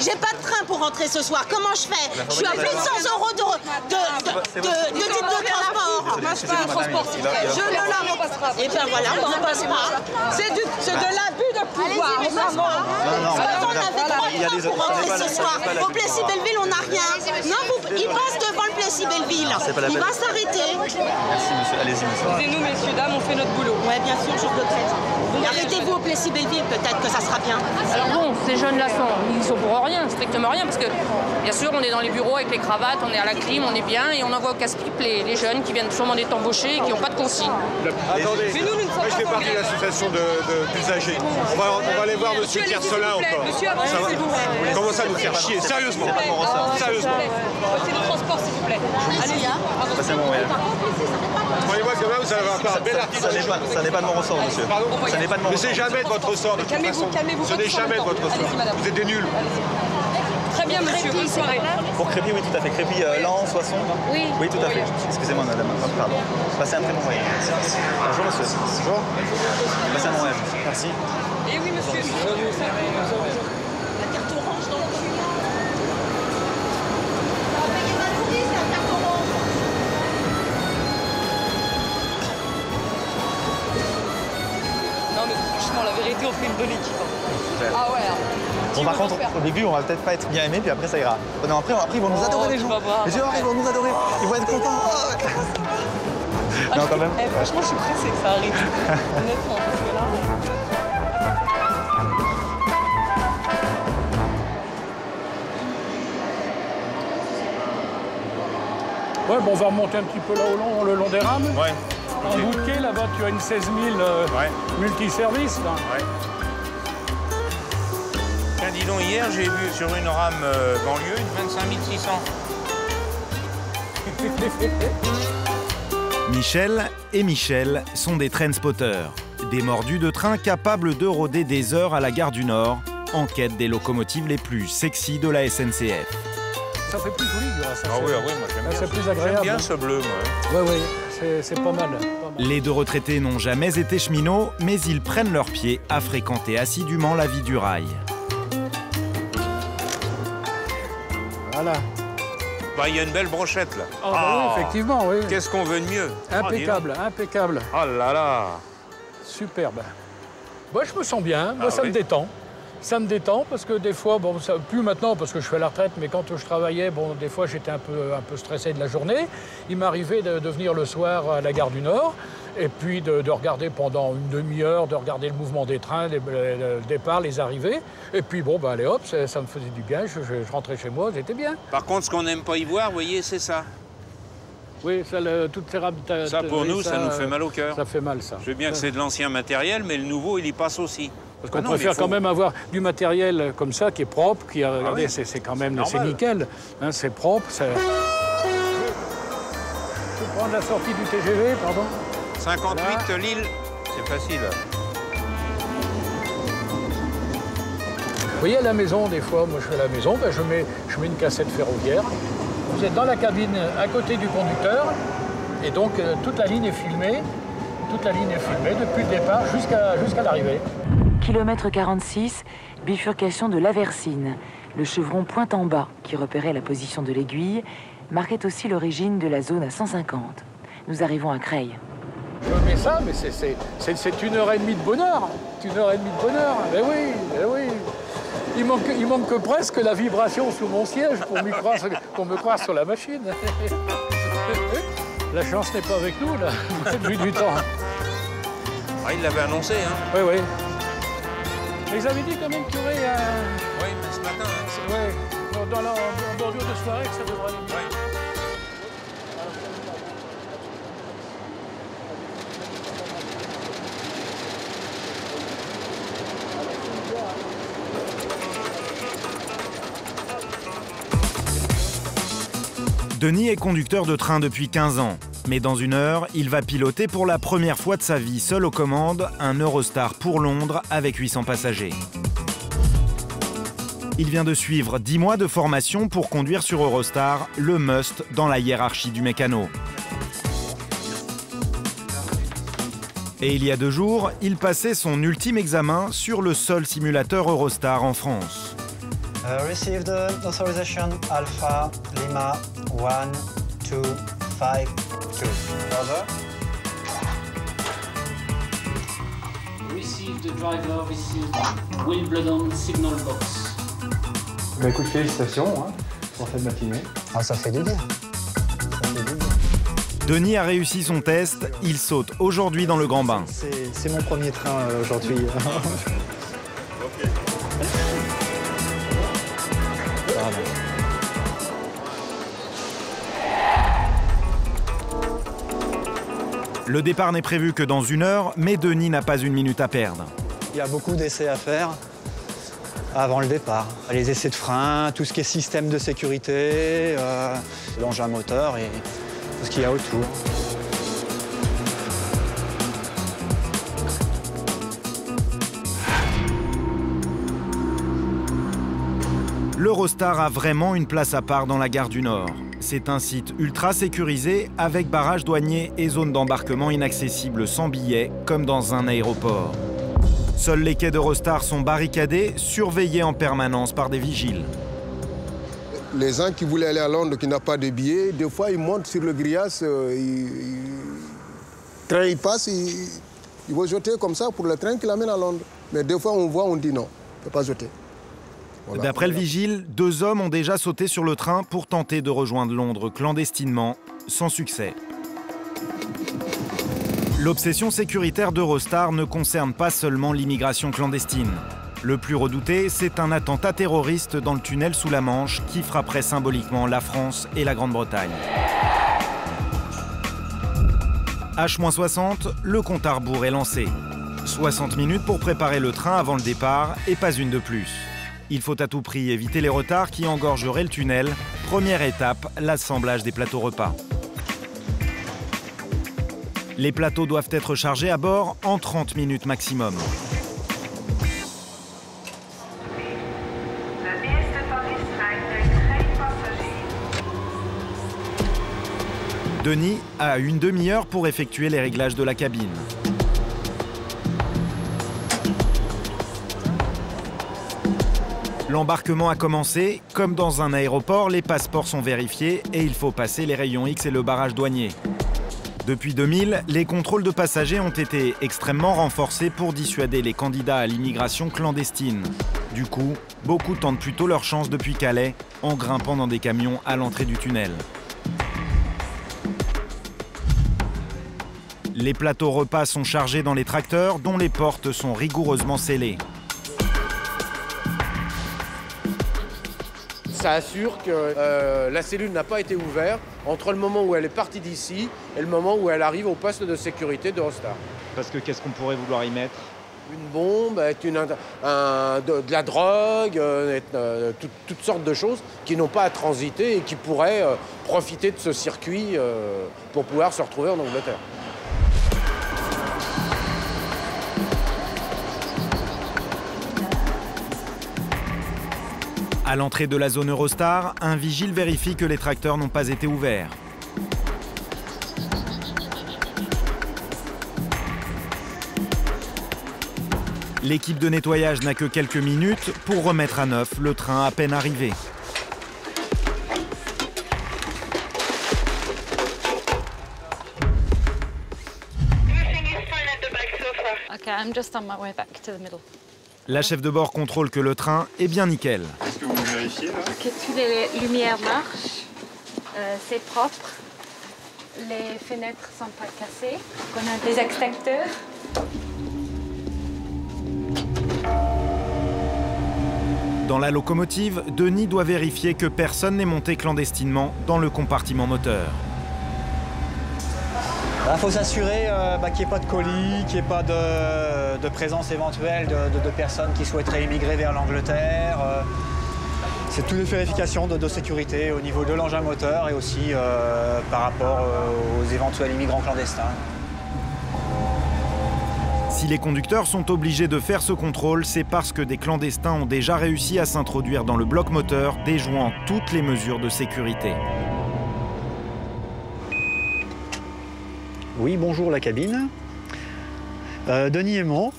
J'ai pas de train pour rentrer ce soir. Comment je fais? Je suis à plus de 100 € de type de transport. Je le lave. Et bien voilà, on ne passe pas. C'est de l'abus de pouvoir. Il y a des autres ce soir. Au Plessis-Belleville, on n'a rien. Non, il passe devant le Plessis-Belleville. Il va s'arrêter. Merci, monsieur. Allez-y, monsieur. Et nous, messieurs, dames, on fait notre boulot. Oui, bien sûr, jour de fête. Arrêtez-vous au Plessis-Belleville, peut-être que ça sera bien. Alors bon, ces jeunes-là ils sont pour rien, strictement rien, parce que, bien sûr, on est dans les bureaux avec les cravates, on est à la clim, on est bien, et on envoie au casse-pipe les jeunes qui viennent sûrement d'être embauchés et qui n'ont pas de consigne. Attendez, moi je fais partie de l'association d'usagers. On va aller voir monsieur Kerselin encore. Monsieur, avancez-vous. Vous commencez à nous faire chier, sérieusement. Sérieusement. C'est le transport, s'il vous plaît. Allez-y. Passez mon voyage. Croyez-moi que là, vous allez avoir un bel article. Ça n'est pas de mon ressort, monsieur. Pardon ? Ça n'est pas de mon ressort. Mais c'est jamais de votre ressort, de toute façon. Ce n'est jamais de votre ressort. Vous êtes des nuls. Très bien, monsieur. Bonne soirée. Pour Crépy, oui, tout à fait. Crépy, Lens, Soissons. Oui. Oui, tout à fait. Excusez-moi, madame. Pardon. Passez un très bon voyage. Bonjour, monsieur. Bonjour. Passez un bon voyage. Merci. Et oui, monsieur. La carte orange dans le cul. Non, mais franchement, la vérité, on fait une bonne équipe. Ah ouais. Bon, par contre, au début, on va peut-être pas être bien aimé, puis après, ça ira. Non, après ils vont nous adorer, les gens. Les gens, ils vont nous adorer. Ils vont être contents. Non, quand même. Franchement, je suis pressée que ça arrive. Honnêtement, parce que là. Ouais, bon, on va remonter un petit peu là au long, le long des rames. Ouais. En bouquet, là-bas, tu as une 16 000 multiservices. Ouais. Tiens, dis donc, hier, j'ai vu sur une rame banlieue une 25 600. Michel et Michel sont des train-spotters, des mordus de train capables de rôder des heures à la Gare du Nord en quête des locomotives les plus sexy de la SNCF. Ça fait plus joli, là. Ça, ah oui, ah oui, moi j'aime bien. C'est plus agréable. J'aime bien ce bleu, moi. Oui, oui, c'est pas mal. Les deux retraités n'ont jamais été cheminots, mais ils prennent leurs pieds à fréquenter assidûment la vie du rail. Voilà. Bah, il y a une belle brochette, là. Ah, bah oui, effectivement, oui. Qu'est-ce qu'on veut de mieux? Impeccable, impeccable. Ah là là. Superbe. Moi, je me sens bien. Moi, ça me détend. Ça me détend parce que des fois, bon, ça, plus maintenant parce que je fais la retraite, mais quand je travaillais, bon, des fois j'étais un peu stressé de la journée. Il m'arrivait de venir le soir à la Gare du Nord et puis de regarder pendant une demi-heure, de regarder le mouvement des trains, le départ, les arrivées. Et puis bon, bah, allez hop, ça me faisait du bien, je rentrais chez moi, j'étais bien. Par contre, ce qu'on n'aime pas y voir, vous voyez, c'est ça. Oui, ça, toutes ces rames... Ça, pour nous, ça nous fait mal au cœur. Ça fait mal, ça. Je sais bien que c'est de l'ancien matériel, mais le nouveau, il y passe aussi. Parce qu'on préfère quand même avoir du matériel comme ça, qui est propre, qui a... Regardez, c'est quand même... C'est nickel. Hein, c'est propre, ça... Je vais prendre la sortie du TGV, pardon. 58, voilà. Lille. C'est facile. Vous voyez, à la maison, des fois, moi, je suis à la maison, ben, je mets une cassette ferroviaire. Vous êtes dans la cabine à côté du conducteur et donc toute la ligne est filmée depuis le départ jusqu'à l'arrivée. Kilomètre 46, bifurcation de l'Aversine. Le chevron pointe en bas qui repérait la position de l'aiguille marquait aussi l'origine de la zone à 150. Nous arrivons à Creil. Je mets ça, mais c'est une heure et demie de bonheur. C'est une heure et demie de bonheur. Mais oui, mais oui. Il manque que presque la vibration sous mon siège pour me croire sur la machine. La chance n'est pas avec nous, là, depuis du temps. Ah, il l'avait annoncé, hein. Oui, oui. Mais ils avaient dit quand même qu'il y aurait... Oui, mais ce matin, hein. Oui, dans la bordure de soirée, que ça devrait aller bien. Oui. Denis est conducteur de train depuis 15 ans, Mais dans une heure, il va piloter pour la première fois de sa vie, seul aux commandes, un Eurostar pour Londres avec 800 passagers. Il vient de suivre 10 mois de formation pour conduire sur Eurostar, le must dans la hiérarchie du mécano. Et il y a 2 jours, il passait son ultime examen sur le seul simulateur Eurostar en France. Received authorization Alpha Lima 1 2 5 2. Over. Received the driver, received Wimbledon signal box. Bah écoute, félicitations hein, pour cette matinée. Ah, ça fait du bien. Denis a réussi son test, il saute aujourd'hui dans le grand bain. C'est mon premier train aujourd'hui. Le départ n'est prévu que dans 1 heure, mais Denis n'a pas une minute à perdre. Il y a beaucoup d'essais à faire avant le départ. Les essais de frein, tout ce qui est système de sécurité, l'engin moteur et... ce qu'il y a autour. L'Eurostar a vraiment une place à part dans la gare du Nord. C'est un site ultra sécurisé avec barrages douaniers et zones d'embarquement inaccessibles sans billets, comme dans un aéroport. Seuls les quais d'Eurostar sont barricadés, surveillés en permanence par des vigiles. Les gens qui voulaient aller à Londres, qui n'ont pas de billets, des fois, ils montent sur le grillage, quand ils passent, ils vont jeter comme ça pour le train qui l'amène à Londres. Mais des fois, on voit, on dit non, on ne peut pas jeter. Voilà. D'après le vigile, 2 hommes ont déjà sauté sur le train pour tenter de rejoindre Londres clandestinement, sans succès. L'obsession sécuritaire d'Eurostar ne concerne pas seulement l'immigration clandestine. Le plus redouté, c'est un attentat terroriste dans le tunnel sous la Manche qui frapperait symboliquement la France et la Grande-Bretagne. H-60, le compte à rebours est lancé. 60 minutes pour préparer le train avant le départ et pas une de plus. Il faut à tout prix éviter les retards qui engorgeraient le tunnel. Première étape, l'assemblage des plateaux repas. Les plateaux doivent être chargés à bord en 30 minutes maximum. Denis a une demi-heure pour effectuer les réglages de la cabine. L'embarquement a commencé. Comme dans un aéroport, les passeports sont vérifiés et il faut passer les rayons X et le barrage douanier. Depuis 2000, les contrôles de passagers ont été extrêmement renforcés pour dissuader les candidats à l'immigration clandestine. Du coup, beaucoup tentent plutôt leur chance depuis Calais en grimpant dans des camions à l'entrée du tunnel. Les plateaux repas sont chargés dans les tracteurs, dont les portes sont rigoureusement scellées. Ça assure que la cellule n'a pas été ouverte entre le moment où elle est partie d'ici et le moment où elle arrive au poste de sécurité d'Eurostar. Parce que qu'est-ce qu'on pourrait vouloir y mettre? Une bombe, de la drogue, toutes sortes de choses qui n'ont pas à transiter et qui pourraient profiter de ce circuit pour pouvoir se retrouver en Angleterre. À l'entrée de la zone Eurostar, un vigile vérifie que les tracteurs n'ont pas été ouverts. L'équipe de nettoyage n'a que quelques minutes pour remettre à neuf le train à peine arrivé. Okay, I'm just on my way back to the middle. La chef de bord contrôle que le train est bien nickel. Est-ce que vous vérifiez là? Que toutes les lumières marchent, c'est propre, les fenêtres ne sont pas cassées, qu'on a des extincteurs. Dans la locomotive, Denis doit vérifier que personne n'est monté clandestinement dans le compartiment moteur. Il faut s'assurer qu'il n'y ait pas de colis, qu'il n'y ait pas de présence éventuelle de personnes qui souhaiteraient émigrer vers l'Angleterre. C'est toutes les vérifications de sécurité au niveau de l'engin moteur et aussi par rapport aux éventuels immigrants clandestins. Si les conducteurs sont obligés de faire ce contrôle, c'est parce que des clandestins ont déjà réussi à s'introduire dans le bloc moteur, déjouant toutes les mesures de sécurité. Oui, bonjour la cabine. Denis et moi,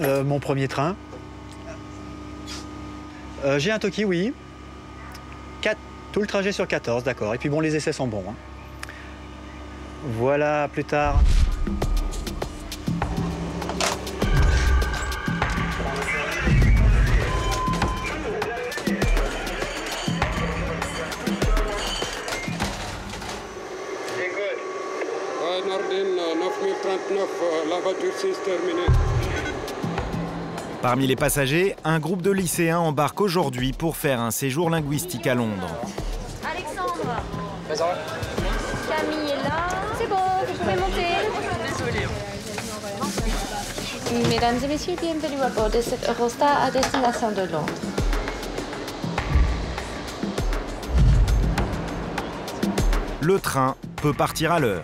mon premier train. J'ai un toki, oui. Tout le trajet sur 14, d'accord. Et puis bon, les essais sont bons. Hein. Voilà, à plus tard. Parmi les passagers, un groupe de lycéens embarque aujourd'hui pour faire un séjour linguistique à Londres. Alexandre. Présent. Camille est là. C'est bon, vous pouvez monter. Mesdames et messieurs, bienvenue à bord de cet Eurostar à destination de Londres. Le train peut partir à l'heure.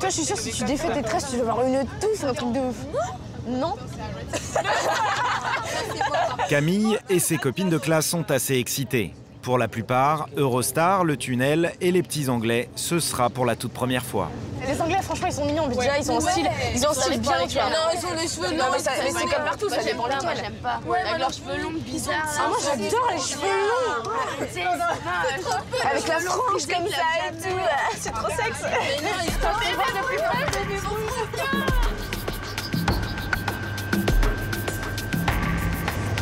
Toi, je suis sûre, si tu défais tes tresses, tu vas avoir une toux, c'est un truc de ouf. Non. Camille et ses copines de classe sont assez excitées. Pour la plupart, Eurostar, le tunnel et les petits Anglais, ce sera pour la toute première fois. Les Anglais, franchement, ils sont mignons, mais déjà, ils ont un style bien. Non, ils ont les cheveux longs, c'est comme partout, ça dépend lesquels. Moi, j'aime pas. Avec leurs cheveux longs, bizarres. Ah, moi, j'adore les cheveux longs. Avec la frange comme ça et tout. C'est trop sexe.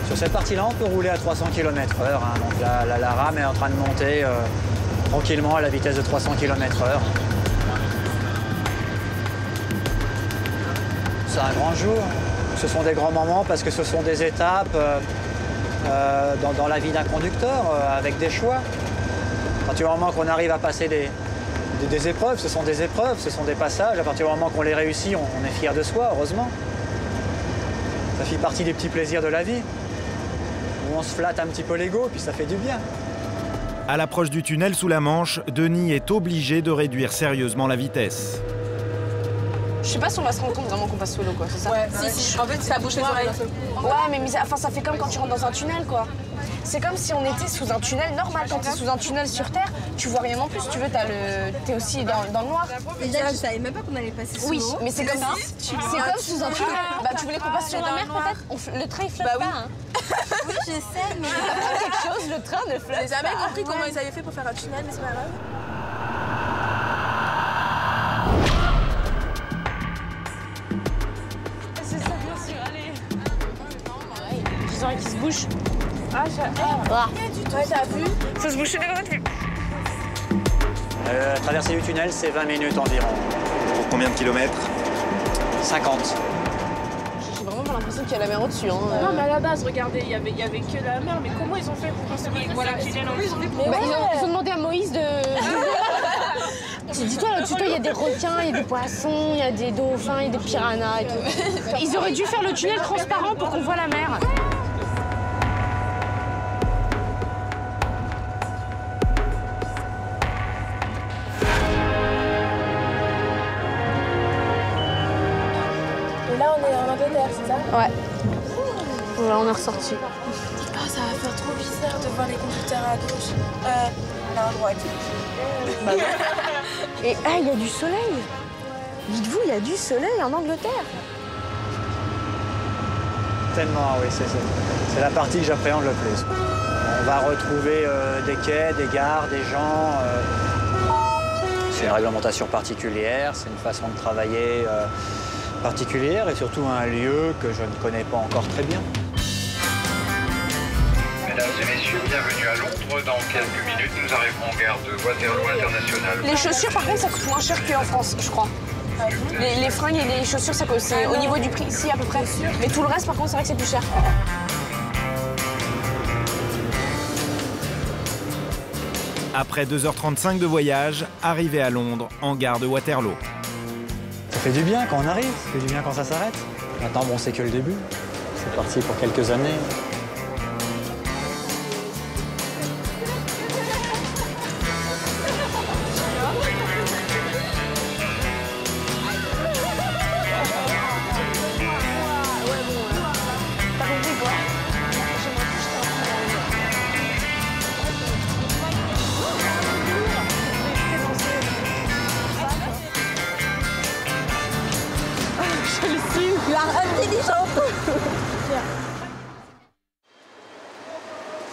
Sur cette partie-là, on peut rouler à 300 km/h. Donc la rame est en train de monter tranquillement à la vitesse de 300 km/h. C'est un grand jour, ce sont des grands moments parce que ce sont des étapes dans la vie d'un conducteur avec des choix. À partir du moment qu'on arrive à passer des épreuves, ce sont des épreuves, ce sont des passages. À partir du moment qu'on les réussit, on est fier de soi, heureusement. Ça fait partie des petits plaisirs de la vie, où on se flatte un petit peu l'ego, puis ça fait du bien. À l'approche du tunnel sous la Manche, Denis est obligé de réduire sérieusement la vitesse. Je sais pas si on va se rendre compte vraiment qu'on passe sous l'eau, quoi, c'est ça? Ouais, si. En fait, ça bouche les oreilles. Ouais, mais ça, enfin, ça fait comme quand tu rentres dans un tunnel, quoi. C'est comme si on était sous un tunnel normal. Quand t'es sous un tunnel sur Terre, tu vois rien en plus. Tu veux, t'es aussi dans le noir. Et là, je savais même pas qu'on allait passer sous l'eau. Oui, mais c'est comme ça. C'est comme sous un tunnel. Bah, tu voulais qu'on passe sur la mer, peut-être? Le train, il flotte pas, hein. Oui, je sais, mais... Après quelque chose, le train ne flotte pas. J'ai jamais compris comment ils avaient fait pour faire un tunnel, mais c'est pas grave. Qui se bouche. Ah, ça a plu. Ça se bouchait de l'autre. La traversée du tunnel, c'est 20 minutes environ. Pour combien de kilomètres? 50. J'ai vraiment l'impression qu'il y a la mer au-dessus. Hein. Non, mais à la base, regardez, il y avait que la mer, mais comment ils ont fait pour construire le tunnel en dessous? Ils ont demandé à Moïse de... Dis-toi, là-dessus, il y a des requins, il y a des poissons, il y a des dauphins, il y a des piranhas et tout. Ils auraient dû faire le tunnel transparent pour qu'on voit la mer. Ouais. Là, on est ressorti. Oh, ça va faire trop bizarre de voir les conducteurs à gauche. Là, à droite. Et ah, il y a du soleil. Dites-vous, il y a du soleil en Angleterre. Tellement, oui, c'est la partie que j'appréhende le plus. On va retrouver des quais, des gares, des gens. C'est une réglementation particulière, c'est une façon de travailler. Particulière et surtout un lieu que je ne connais pas encore très bien. Mesdames et messieurs, bienvenue à Londres. Dans quelques minutes, nous arriverons en gare de Waterloo International. Les chaussures, par contre, ça coûte moins cher qu'en France, je crois. Les fringues et les chaussures, ça coûte, c'est au niveau du prix, ici à peu près. Mais tout le reste, par contre, c'est vrai que c'est plus cher. Après 2h35 de voyage, arrivé à Londres, en gare de Waterloo. Ça fait du bien quand on arrive, ça fait du bien quand ça s'arrête. Maintenant, bon, c'est que le début. C'est parti pour quelques années.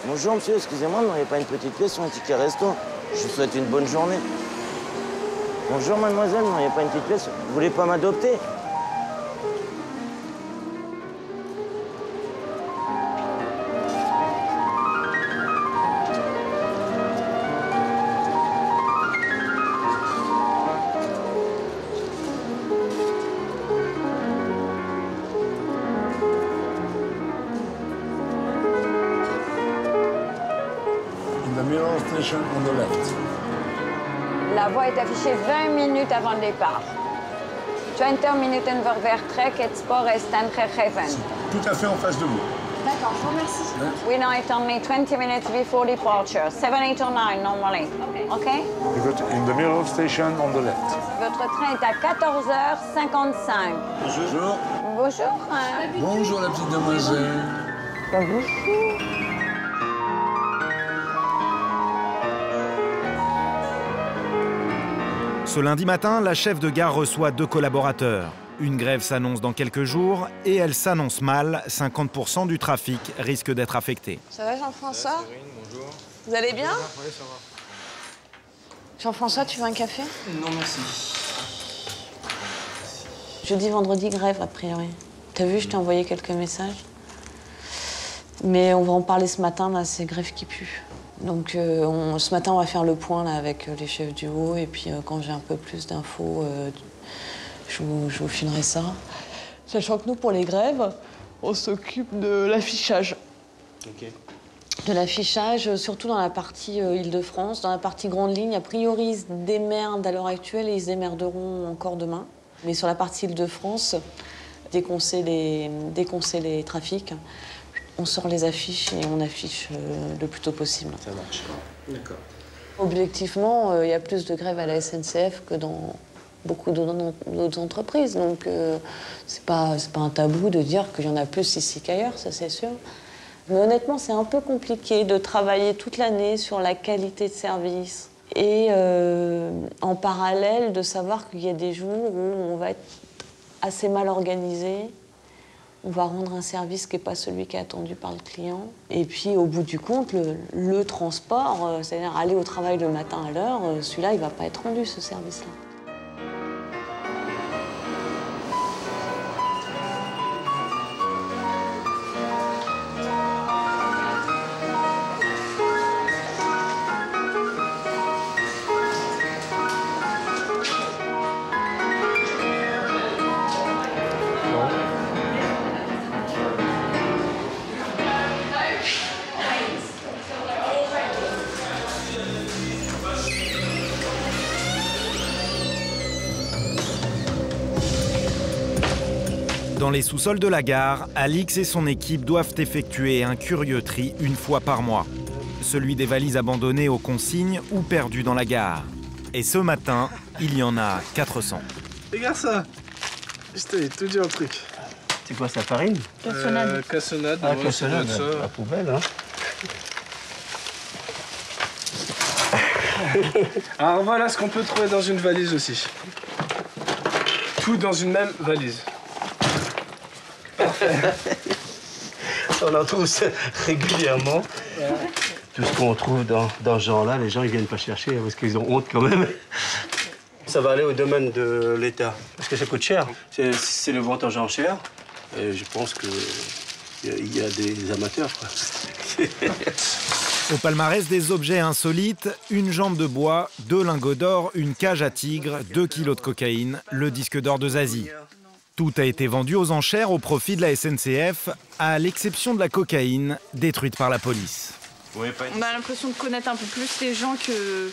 Bonjour monsieur, excusez-moi, n'auriez pas une petite pièce sur un ticket resto? Je vous souhaite une bonne journée. Bonjour mademoiselle, n'auriez pas une petite pièce? Vous voulez pas m'adopter? La voie est affichée 20 minutes avant le départ. 20 minutes vertrek et sport est tout à fait en face de vous. D'accord, je vous remercie. We know it only 20 minutes before departure. 789 normally. Okay? You go in the middle station on the left. Votre train est à 14h55. Bonjour. Bonjour. Bonjour la petite demoiselle. Bonjour. Ce lundi matin, la chef de gare reçoit deux collaborateurs. Une grève s'annonce dans quelques jours et elle s'annonce mal. 50% du trafic risque d'être affecté. Ça va Jean-François? Bonjour. Vous allez bien? Oui, ça va. Jean-François, tu veux un café? Non, merci. Jeudi, vendredi, grève a priori. T'as vu, je t'ai envoyé quelques messages. Mais on va en parler ce matin, là, c'est grève qui pue. Donc ce matin, on va faire le point là, avec les chefs du haut. Et puis quand j'ai un peu plus d'infos, je vous filerai ça. Sachant que nous, pour les grèves, on s'occupe de l'affichage. Okay. De l'affichage, surtout dans la partie Île-de-France, dans la partie grande ligne. A priori, ils se démerdent à l'heure actuelle et ils se démerderont encore demain. Mais sur la partie Île-de-France, dès qu'on sait les trafics, on sort les affiches et on affiche le plus tôt possible. Ça marche. D'accord. Objectivement, il y a plus de grèves à la SNCF que dans beaucoup d'autres entreprises. Donc, c'est pas un tabou de dire qu'il y en a plus ici qu'ailleurs, ça c'est sûr. Mais honnêtement, c'est un peu compliqué de travailler toute l'année sur la qualité de service. Et en parallèle, de savoir qu'il y a des jours où on va être assez mal organisé. On va rendre un service qui n'est pas celui qui est attendu par le client. Et puis, au bout du compte, le transport, c'est-à-dire aller au travail le matin à l'heure, celui-là, il ne va pas être rendu, ce service-là. Dans les sous-sols de la gare, Alix et son équipe doivent effectuer un curieux tri une fois par mois. Celui des valises abandonnées aux consignes ou perdues dans la gare. Et ce matin, il y en a 400. Regarde ça! Je t'avais tout dit en truc. C'est quoi ça, farine? Cassonade. Cassonade, ah, ouais, cassonade, ça. La poubelle, hein. Alors voilà ce qu'on peut trouver dans une valise aussi. Tout dans une même valise. On en trouve régulièrement. Tout ce qu'on trouve dans ce genre-là, les gens, ils viennent pas chercher parce qu'ils ont honte quand même. Ça va aller au domaine de l'État, parce que ça coûte cher. C'est le vente en enchères. Et je pense qu'il y a des amateurs, quoi. Au palmarès des objets insolites, une jambe de bois, deux lingots d'or, une cage à tigre, 2 kilos de cocaïne, le disque d'or de Zazie. Tout a été vendu aux enchères au profit de la SNCF, à l'exception de la cocaïne, détruite par la police. Ouais, pas... On a l'impression de connaître un peu plus les gens que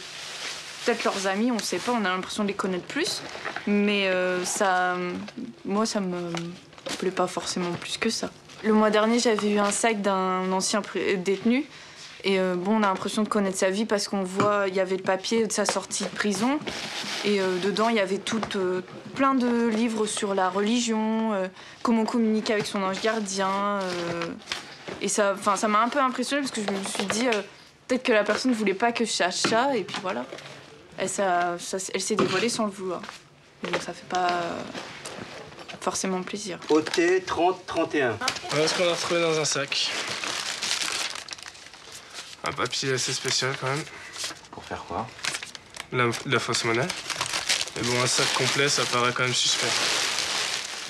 peut-être leurs amis, on ne sait pas, on a l'impression de les connaître plus. Mais ça, moi, ça me plaît pas forcément plus que ça. Le mois dernier, j'avais eu un sac d'un ancien détenu. Et bon, on a l'impression de connaître sa vie parce qu'on voit, il y avait le papier de sa sortie de prison. Et dedans, il y avait tout, plein de livres sur la religion, comment communiquer avec son ange gardien. Et ça m'a un peu impressionnée parce que je me suis dit, peut-être que la personne ne voulait pas que je sache ça. Et puis voilà, elle s'est dévoilée sans le vouloir. Donc ça fait pas forcément plaisir. OT 30-31. Voilà ce qu'on a retrouvé dans un sac. Un papier assez spécial quand même. Pour faire quoi? La fausse monnaie. Mais bon, un sac complet, ça paraît quand même suspect.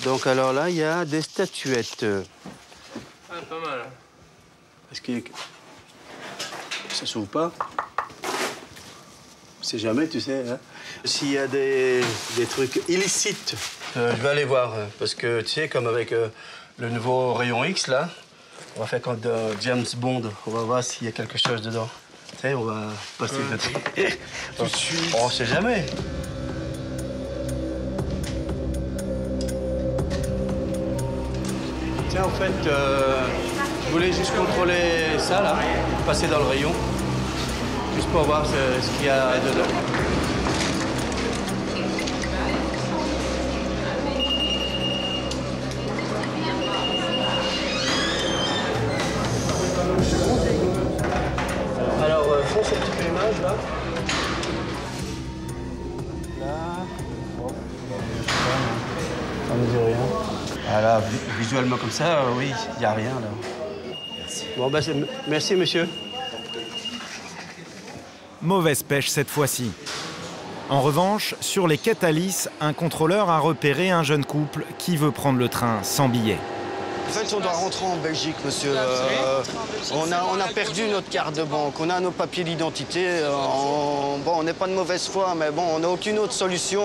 Donc alors là, il y a des statuettes. Ah, pas mal. Est-ce que ça s'ouvre pas? On sait jamais, tu sais. Hein? S'il y a des trucs illicites, je vais aller voir. Parce que tu sais, comme avec le nouveau rayon X là. On va faire comme James Bond, on va voir s'il y a quelque chose dedans. Tu sais, on va passer le on sait jamais. Tiens, en fait, je voulais juste contrôler ça, là, passer dans le rayon, juste pour voir ce qu'il y a dedans. Là. Ça ne dit rien. Voilà, visuellement comme ça, oui, il n'y a rien là. Merci. Bon, ben, merci, monsieur. Mauvaise pêche cette fois-ci. En revanche, sur les quais Thalys, un contrôleur a repéré un jeune couple qui veut prendre le train sans billet. En fait, on doit rentrer en Belgique, monsieur. On a perdu notre carte de banque, on a nos papiers d'identité. Bon, on n'est pas de mauvaise foi, mais bon, on n'a aucune autre solution.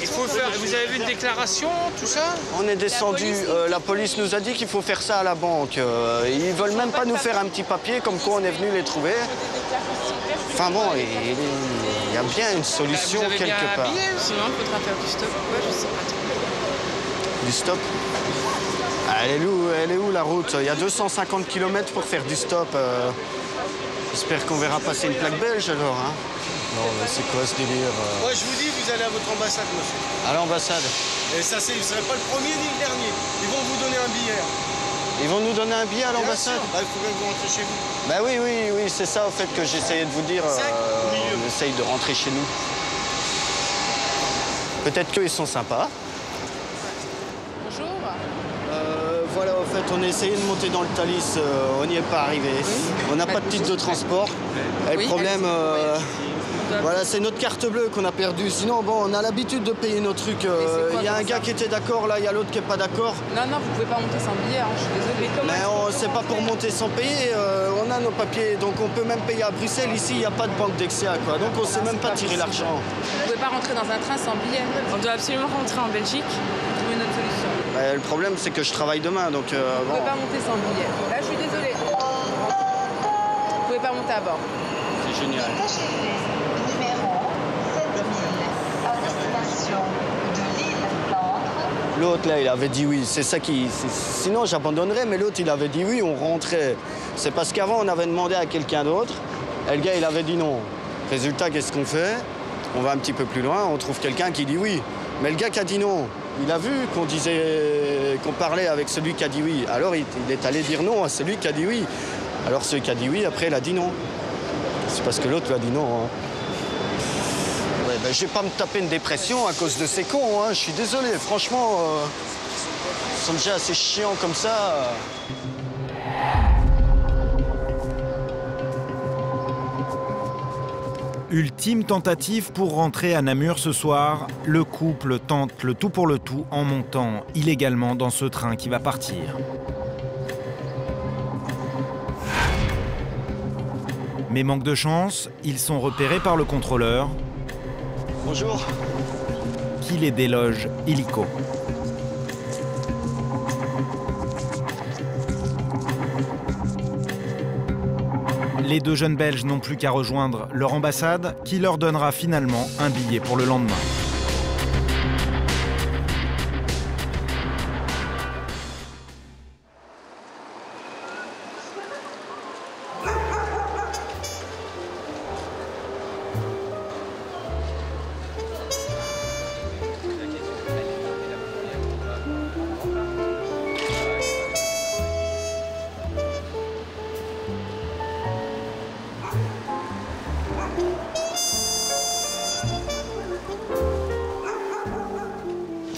Il faut faire... Vous avez vu une déclaration, tout ça? On est descendu. La police nous a dit qu'il faut faire ça à la banque. Ils veulent même pas nous faire un petit papier, comme quoi on est venu les trouver. Enfin bon, il y a bien une solution quelque part. Sinon, il faudra faire du stop. Pourquoi? Je sais pas trop. Du stop. Elle est où la route? Il y a 250 km pour faire du stop. J'espère qu'on verra passer une plaque belge alors. Hein. Non, mais c'est quoi ce délire? Moi je vous dis, vous allez à votre ambassade, monsieur. À l'ambassade? Et ça, vous ne serez pas le premier ni le dernier. Ils vont vous donner un billet. Ils vont nous donner un billet à l'ambassade? Bah, il faut bien que vous rentrez chez vous. Bah oui, c'est ça en fait que j'essayais de vous dire. On essaye de rentrer chez nous. Peut-être qu'ils sont sympas. Voilà, en fait, on a essayé de monter dans le Thalys, on n'y est pas arrivé. Oui. On n'a pas de titre de transport. Et le problème, voilà, c'est notre carte bleue qu'on a perdue. Sinon, bon, on a l'habitude de payer nos trucs. Il y a un gars qui était d'accord, là, il y a l'autre qui n'est pas d'accord. Non, vous ne pouvez pas monter sans billet, hein, je suis désolée. Mais c'est pas pour monter sans payer, on a nos papiers, donc on peut même payer à Bruxelles. Ici, il n'y a pas de banque d'Exia, quoi. Donc on ne sait même pas tirer l'argent. Vous ne pouvez pas rentrer dans un train sans billet. On doit absolument rentrer en Belgique. Le problème, c'est que je travaille demain, donc... Vous ne pouvez pas monter sans billet. Là, je suis désolée. Vous ne pouvez pas monter à bord. C'est génial. L'autre, là, il avait dit oui. C'est ça qui... Sinon, j'abandonnerais, mais l'autre, il avait dit oui, on rentrait. C'est parce qu'avant, on avait demandé à quelqu'un d'autre. Et le gars, il avait dit non. Résultat, qu'est-ce qu'on fait? On va un petit peu plus loin, on trouve quelqu'un qui dit oui. Mais le gars qui a dit non... Il a vu qu'on disait, qu'on parlait avec celui qui a dit oui. Alors il est allé dire non à celui qui a dit oui. Alors celui qui a dit oui, après, il a dit non. C'est parce que l'autre lui a dit non. Hein. Ouais, ben, je vais pas me taper une dépression à cause de ces cons. Hein. Je suis désolé, franchement, ils sont déjà assez chiants comme ça. Ultime tentative pour rentrer à Namur ce soir, le couple tente le tout pour le tout en montant illégalement dans ce train qui va partir. Mais manque de chance, ils sont repérés par le contrôleur. Bonjour. Qui les déloge illico. Les deux jeunes Belges n'ont plus qu'à rejoindre leur ambassade qui leur donnera finalement un billet pour le lendemain.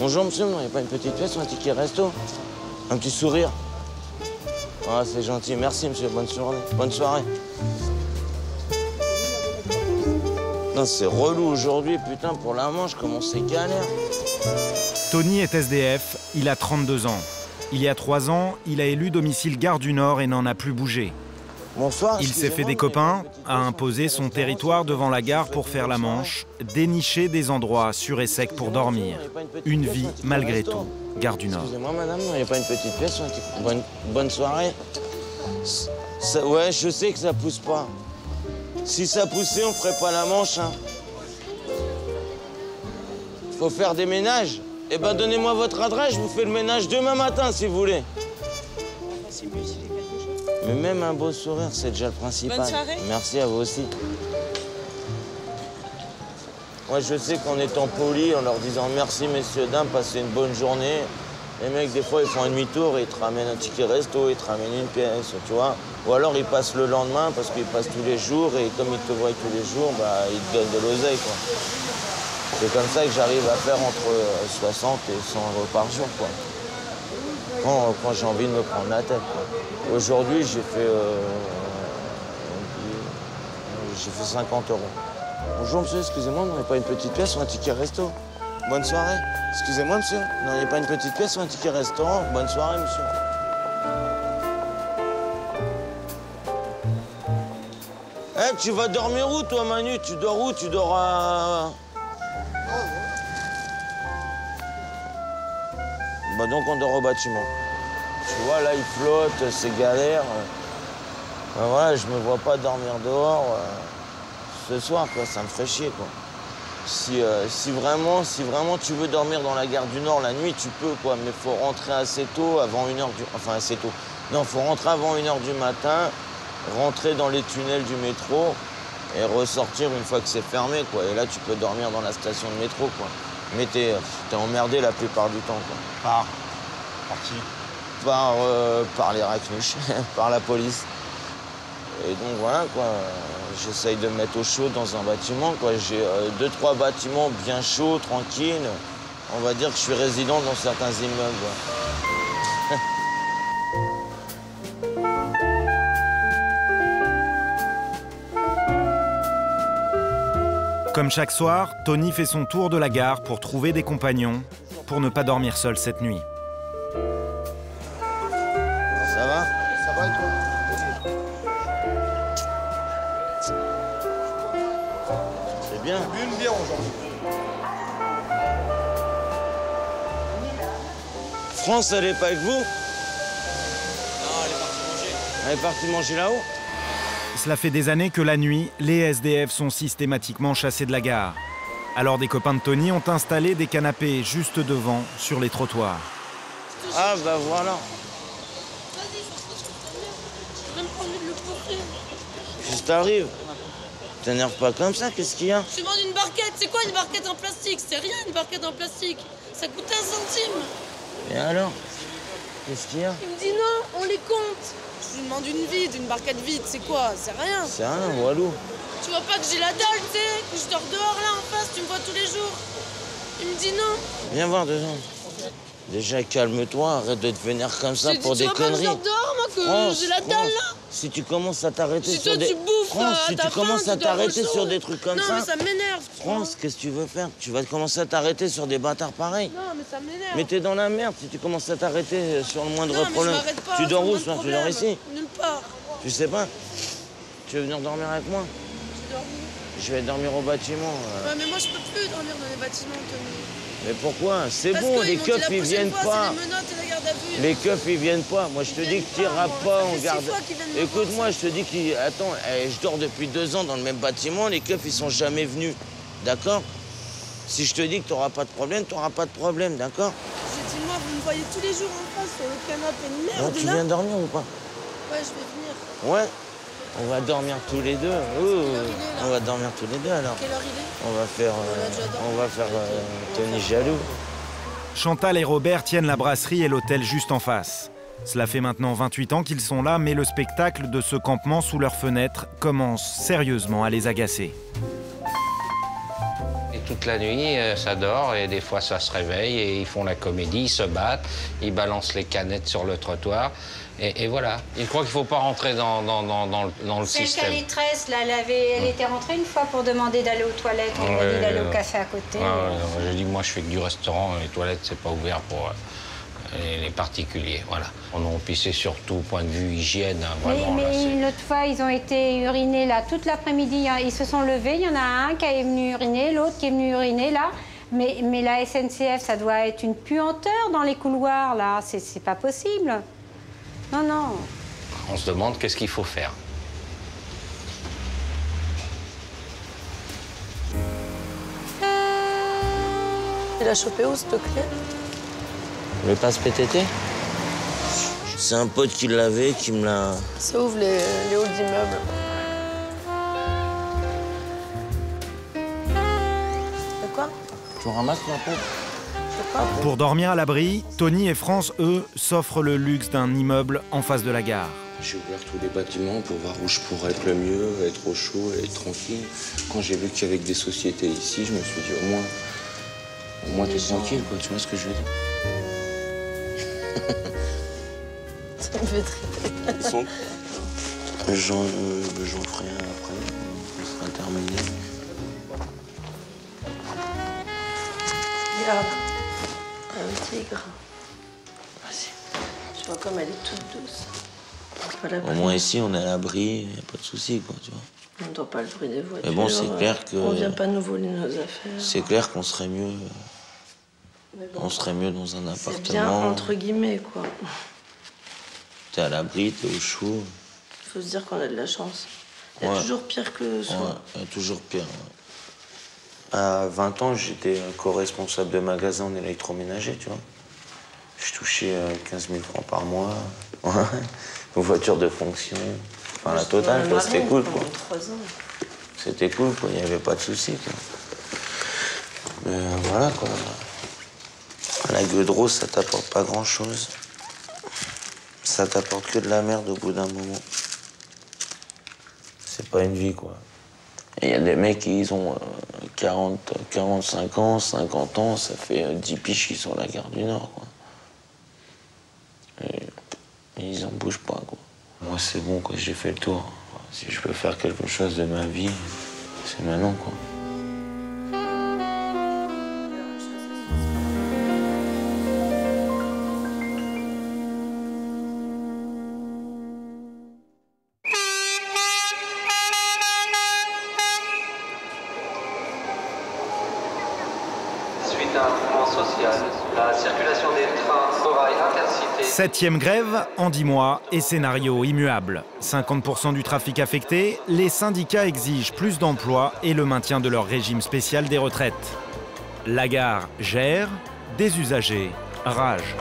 Bonjour monsieur, il n'y a pas une petite pièce ou un ticket resto? Un petit sourire? Ah, c'est gentil, merci monsieur, bonne soirée. Bonne soirée. Non, c'est relou aujourd'hui, putain, pour la Manche, comment c'est galère. Tony est SDF, il a 32 ans. Il y a 3 ans, il a élu domicile Gare du Nord et n'en a plus bougé. Bonsoir, il s'est fait des copains, a imposé son territoire devant la gare pour faire la Manche, déniché des endroits sûrs et secs pour dormir. Une vie malgré tout, Gare du Nord. Excusez-moi madame, il n'y a pas une petite pièce, bonne soirée. Ça, ouais, je sais que ça pousse pas. Si ça poussait, on ferait pas la Manche. Hein. Faut faire des ménages. Eh ben donnez-moi votre adresse, je vous fais le ménage demain matin si vous voulez. Mais même un beau sourire, c'est déjà le principal. Bonne soirée. Merci à vous aussi. Moi, je sais qu'en étant poli, en leur disant merci, messieurs, dames, passez une bonne journée. Les mecs, des fois, ils font un demi-tour, ils te ramènent un ticket resto, ils te ramènent une pièce, tu vois. Ou alors, ils passent le lendemain parce qu'ils passent tous les jours et comme ils te voient tous les jours, bah, ils te donnent de l'oseille, quoi. C'est comme ça que j'arrive à faire entre 60 et 100 euros par jour, quoi. Quand j'ai envie de me prendre la tête. Aujourd'hui, j'ai fait 50 euros. Bonjour, monsieur, excusez-moi, vous n'avez pas une petite pièce ou un ticket resto? Bonne soirée. Excusez-moi, monsieur, vous n'avez pas une petite pièce ou un ticket restaurant? Bonne soirée, monsieur. Eh, hey, tu vas dormir où, toi, Manu? Tu dors où? Tu dors à... Bah donc on dort au bâtiment. Tu vois, là, il flotte, c'est galère. Ben voilà, je me vois pas dormir dehors ce soir, quoi. Ça me ferait chier, quoi. Si vraiment tu veux dormir dans la Gare du Nord la nuit, tu peux, quoi. Mais faut rentrer assez tôt, avant 1h du... Enfin, assez tôt. Non, faut rentrer avant 1h du matin, rentrer dans les tunnels du métro et ressortir une fois que c'est fermé, quoi. Et là, tu peux dormir dans la station de métro, quoi. Mais t'es emmerdé la plupart du temps, quoi. Par qui? Par les racnuches, par la police. Et donc voilà, quoi. J'essaye de me mettre au chaud dans un bâtiment, quoi. J'ai 2-3 bâtiments bien chauds, tranquilles. On va dire que je suis résident dans certains immeubles, quoi. Comme chaque soir, Tony fait son tour de la gare pour trouver des compagnons, pour ne pas dormir seul cette nuit. Ça va? Ça va et toi? C'est bien. J'ai bu une bière aujourd'hui. France, elle est pas avec vous? Non, elle est partie manger. Elle est partie manger là-haut? Cela fait des années que la nuit, les SDF sont systématiquement chassés de la gare. Alors des copains de Tony ont installé des canapés juste devant, sur les trottoirs. Ah bah voilà. Juste t'arrives. T'énerves pas comme ça, qu'est-ce qu'il y a? Je demande une barquette, c'est quoi une barquette en plastique? C'est rien une barquette en plastique, ça coûte 1 centime. Et alors? Qu'est-ce qu'il y a? Il me dit non, on les compte. Je lui demande une vide, une barquette vide, c'est quoi? C'est rien. C'est rien, walou. Tu vois pas que j'ai la dalle, tu sais, que je dors dehors, là, en face, tu me vois tous les jours. Il me dit non. Viens voir, 2 ans. Déjà, calme-toi, arrête de te vénère comme ça pour des conneries. Tu vois pas que je dors dehors, moi, que j'ai la dalle, là. Si tu commences à t'arrêter sur des... Si tu commences à t'arrêter sur des trucs comme ça... Non, mais ça m'énerve. France, qu'est-ce que tu veux faire? Tu vas commencer à t'arrêter sur des bâtards pareils. Non, mais ça m'énerve. Mais t'es dans la merde si tu commences à t'arrêter sur le moindre problème. Tu dors où? Tu dors ici? Nulle part. Tu sais pas? Tu veux venir dormir avec moi? Je dors où? Je vais dormir au bâtiment. Ouais, mais moi, je peux plus dormir dans les bâtiments, Tony. Mais pourquoi? C'est bon, les keufs, ils viennent pas. Les keufs, ils viennent pas. Moi, je te dis que tu n'iras pas en garde. Écoute-moi, je te dis qu'ils... Attends, je dors depuis 2 ans dans le même bâtiment. Les keufs, ils sont jamais venus. D'accord? Si je te dis que tu n'auras pas de problème, tu n'auras pas de problème. D'accord? J'ai dit, moi, vous me voyez tous les jours en face sur le canapé de merde. Non, tu viens dormir ou pas? Ouais, je vais venir. Ouais? On va dormir tous les deux. Oh, on va dormir tous les deux alors. Quelle heure il est? On va faire Tony Jaloux. Chantal et Robert tiennent la brasserie et l'hôtel juste en face. Cela fait maintenant 28 ans qu'ils sont là, mais le spectacle de ce campement sous leurs fenêtres commence sérieusement à les agacer. Toute la nuit, ça dort et des fois ça se réveille et ils font la comédie, ils se battent, ils balancent les canettes sur le trottoir et voilà. Ils croient qu'il ne faut pas rentrer dans le système. Celle qui est tresse, là, elle était rentrée une fois pour demander d'aller aux toilettes, on lui a dit d'aller au café à côté. J'ai dit que moi je fais que du restaurant, les toilettes c'est pas ouvert pour les particuliers, voilà. Puis c'est surtout point de vue hygiène, hein, vraiment. Mais l'autre fois, ils ont été urinés là toute l'après-midi. Hein, ils se sont levés, il y en a un qui est venu uriner, l'autre qui est venu uriner là. Mais la SNCF, ça doit être une puanteur dans les couloirs là. C'est pas possible. Non, non. On se demande qu'est-ce qu'il faut faire. Il a chopé où cette clé? Le passe PTT? C'est un pote qui l'avait, qui me l'a... Ça ouvre les halls d'immeubles. De quoi? Tu ramasses ma peau? Pour dormir à l'abri, Tony et France, eux, s'offrent le luxe d'un immeuble en face de la gare. J'ai ouvert tous les bâtiments pour voir où je pourrais être le mieux, être au chaud, être tranquille. Quand j'ai vu qu'il y avait que des sociétés ici, je me suis dit au moins t'es tranquille, quoi. Tu vois ce que je veux dire? Ça me fait très... Ils sont... J'en ferai un après, on sera terminé. Regarde, un tigre. Vas-y. Tu vois comme elle est toute douce. Au moins ici, on est à l'abri, il n'y a pas de soucis, quoi, tu vois. On n'entend pas le bruit des voitures. Mais bon, c'est clair que... On vient pas nous voler nos affaires. C'est clair qu'on serait mieux... Bon, on serait mieux dans un appartement. C'est bien, entre guillemets, quoi. T'es à l'abri, t'es au chaud. Faut se dire qu'on a de la chance. Il y a toujours pire que soi. Ouais, il y a toujours pire. Ouais. À 20 ans, j'étais co-responsable de magasin en électroménager, tu vois. Je touchais 15 000 francs par mois. Ouais. Une voiture de fonction. Enfin, la totale, c'était cool, quoi. C'était cool, quoi. Il n'y avait pas de soucis, quoi. Mais voilà, quoi. La gueule de rose, ça t'apporte pas grand-chose. Ça t'apporte que de la merde au bout d'un moment. C'est pas une vie, quoi. Il y a des mecs, ils ont 40, 45 ans, 50 ans, ça fait 10 piches qui sont à la Gare du Nord, quoi. Et ils en bougent pas, quoi. Moi, c'est bon, quoi, j'ai fait le tour. Si je peux faire quelque chose de ma vie, c'est maintenant, quoi. Septième grève en 10 mois et scénario immuable. 50% du trafic affecté, les syndicats exigent plus d'emplois et le maintien de leur régime spécial des retraites. La gare gère, des usagers ragent.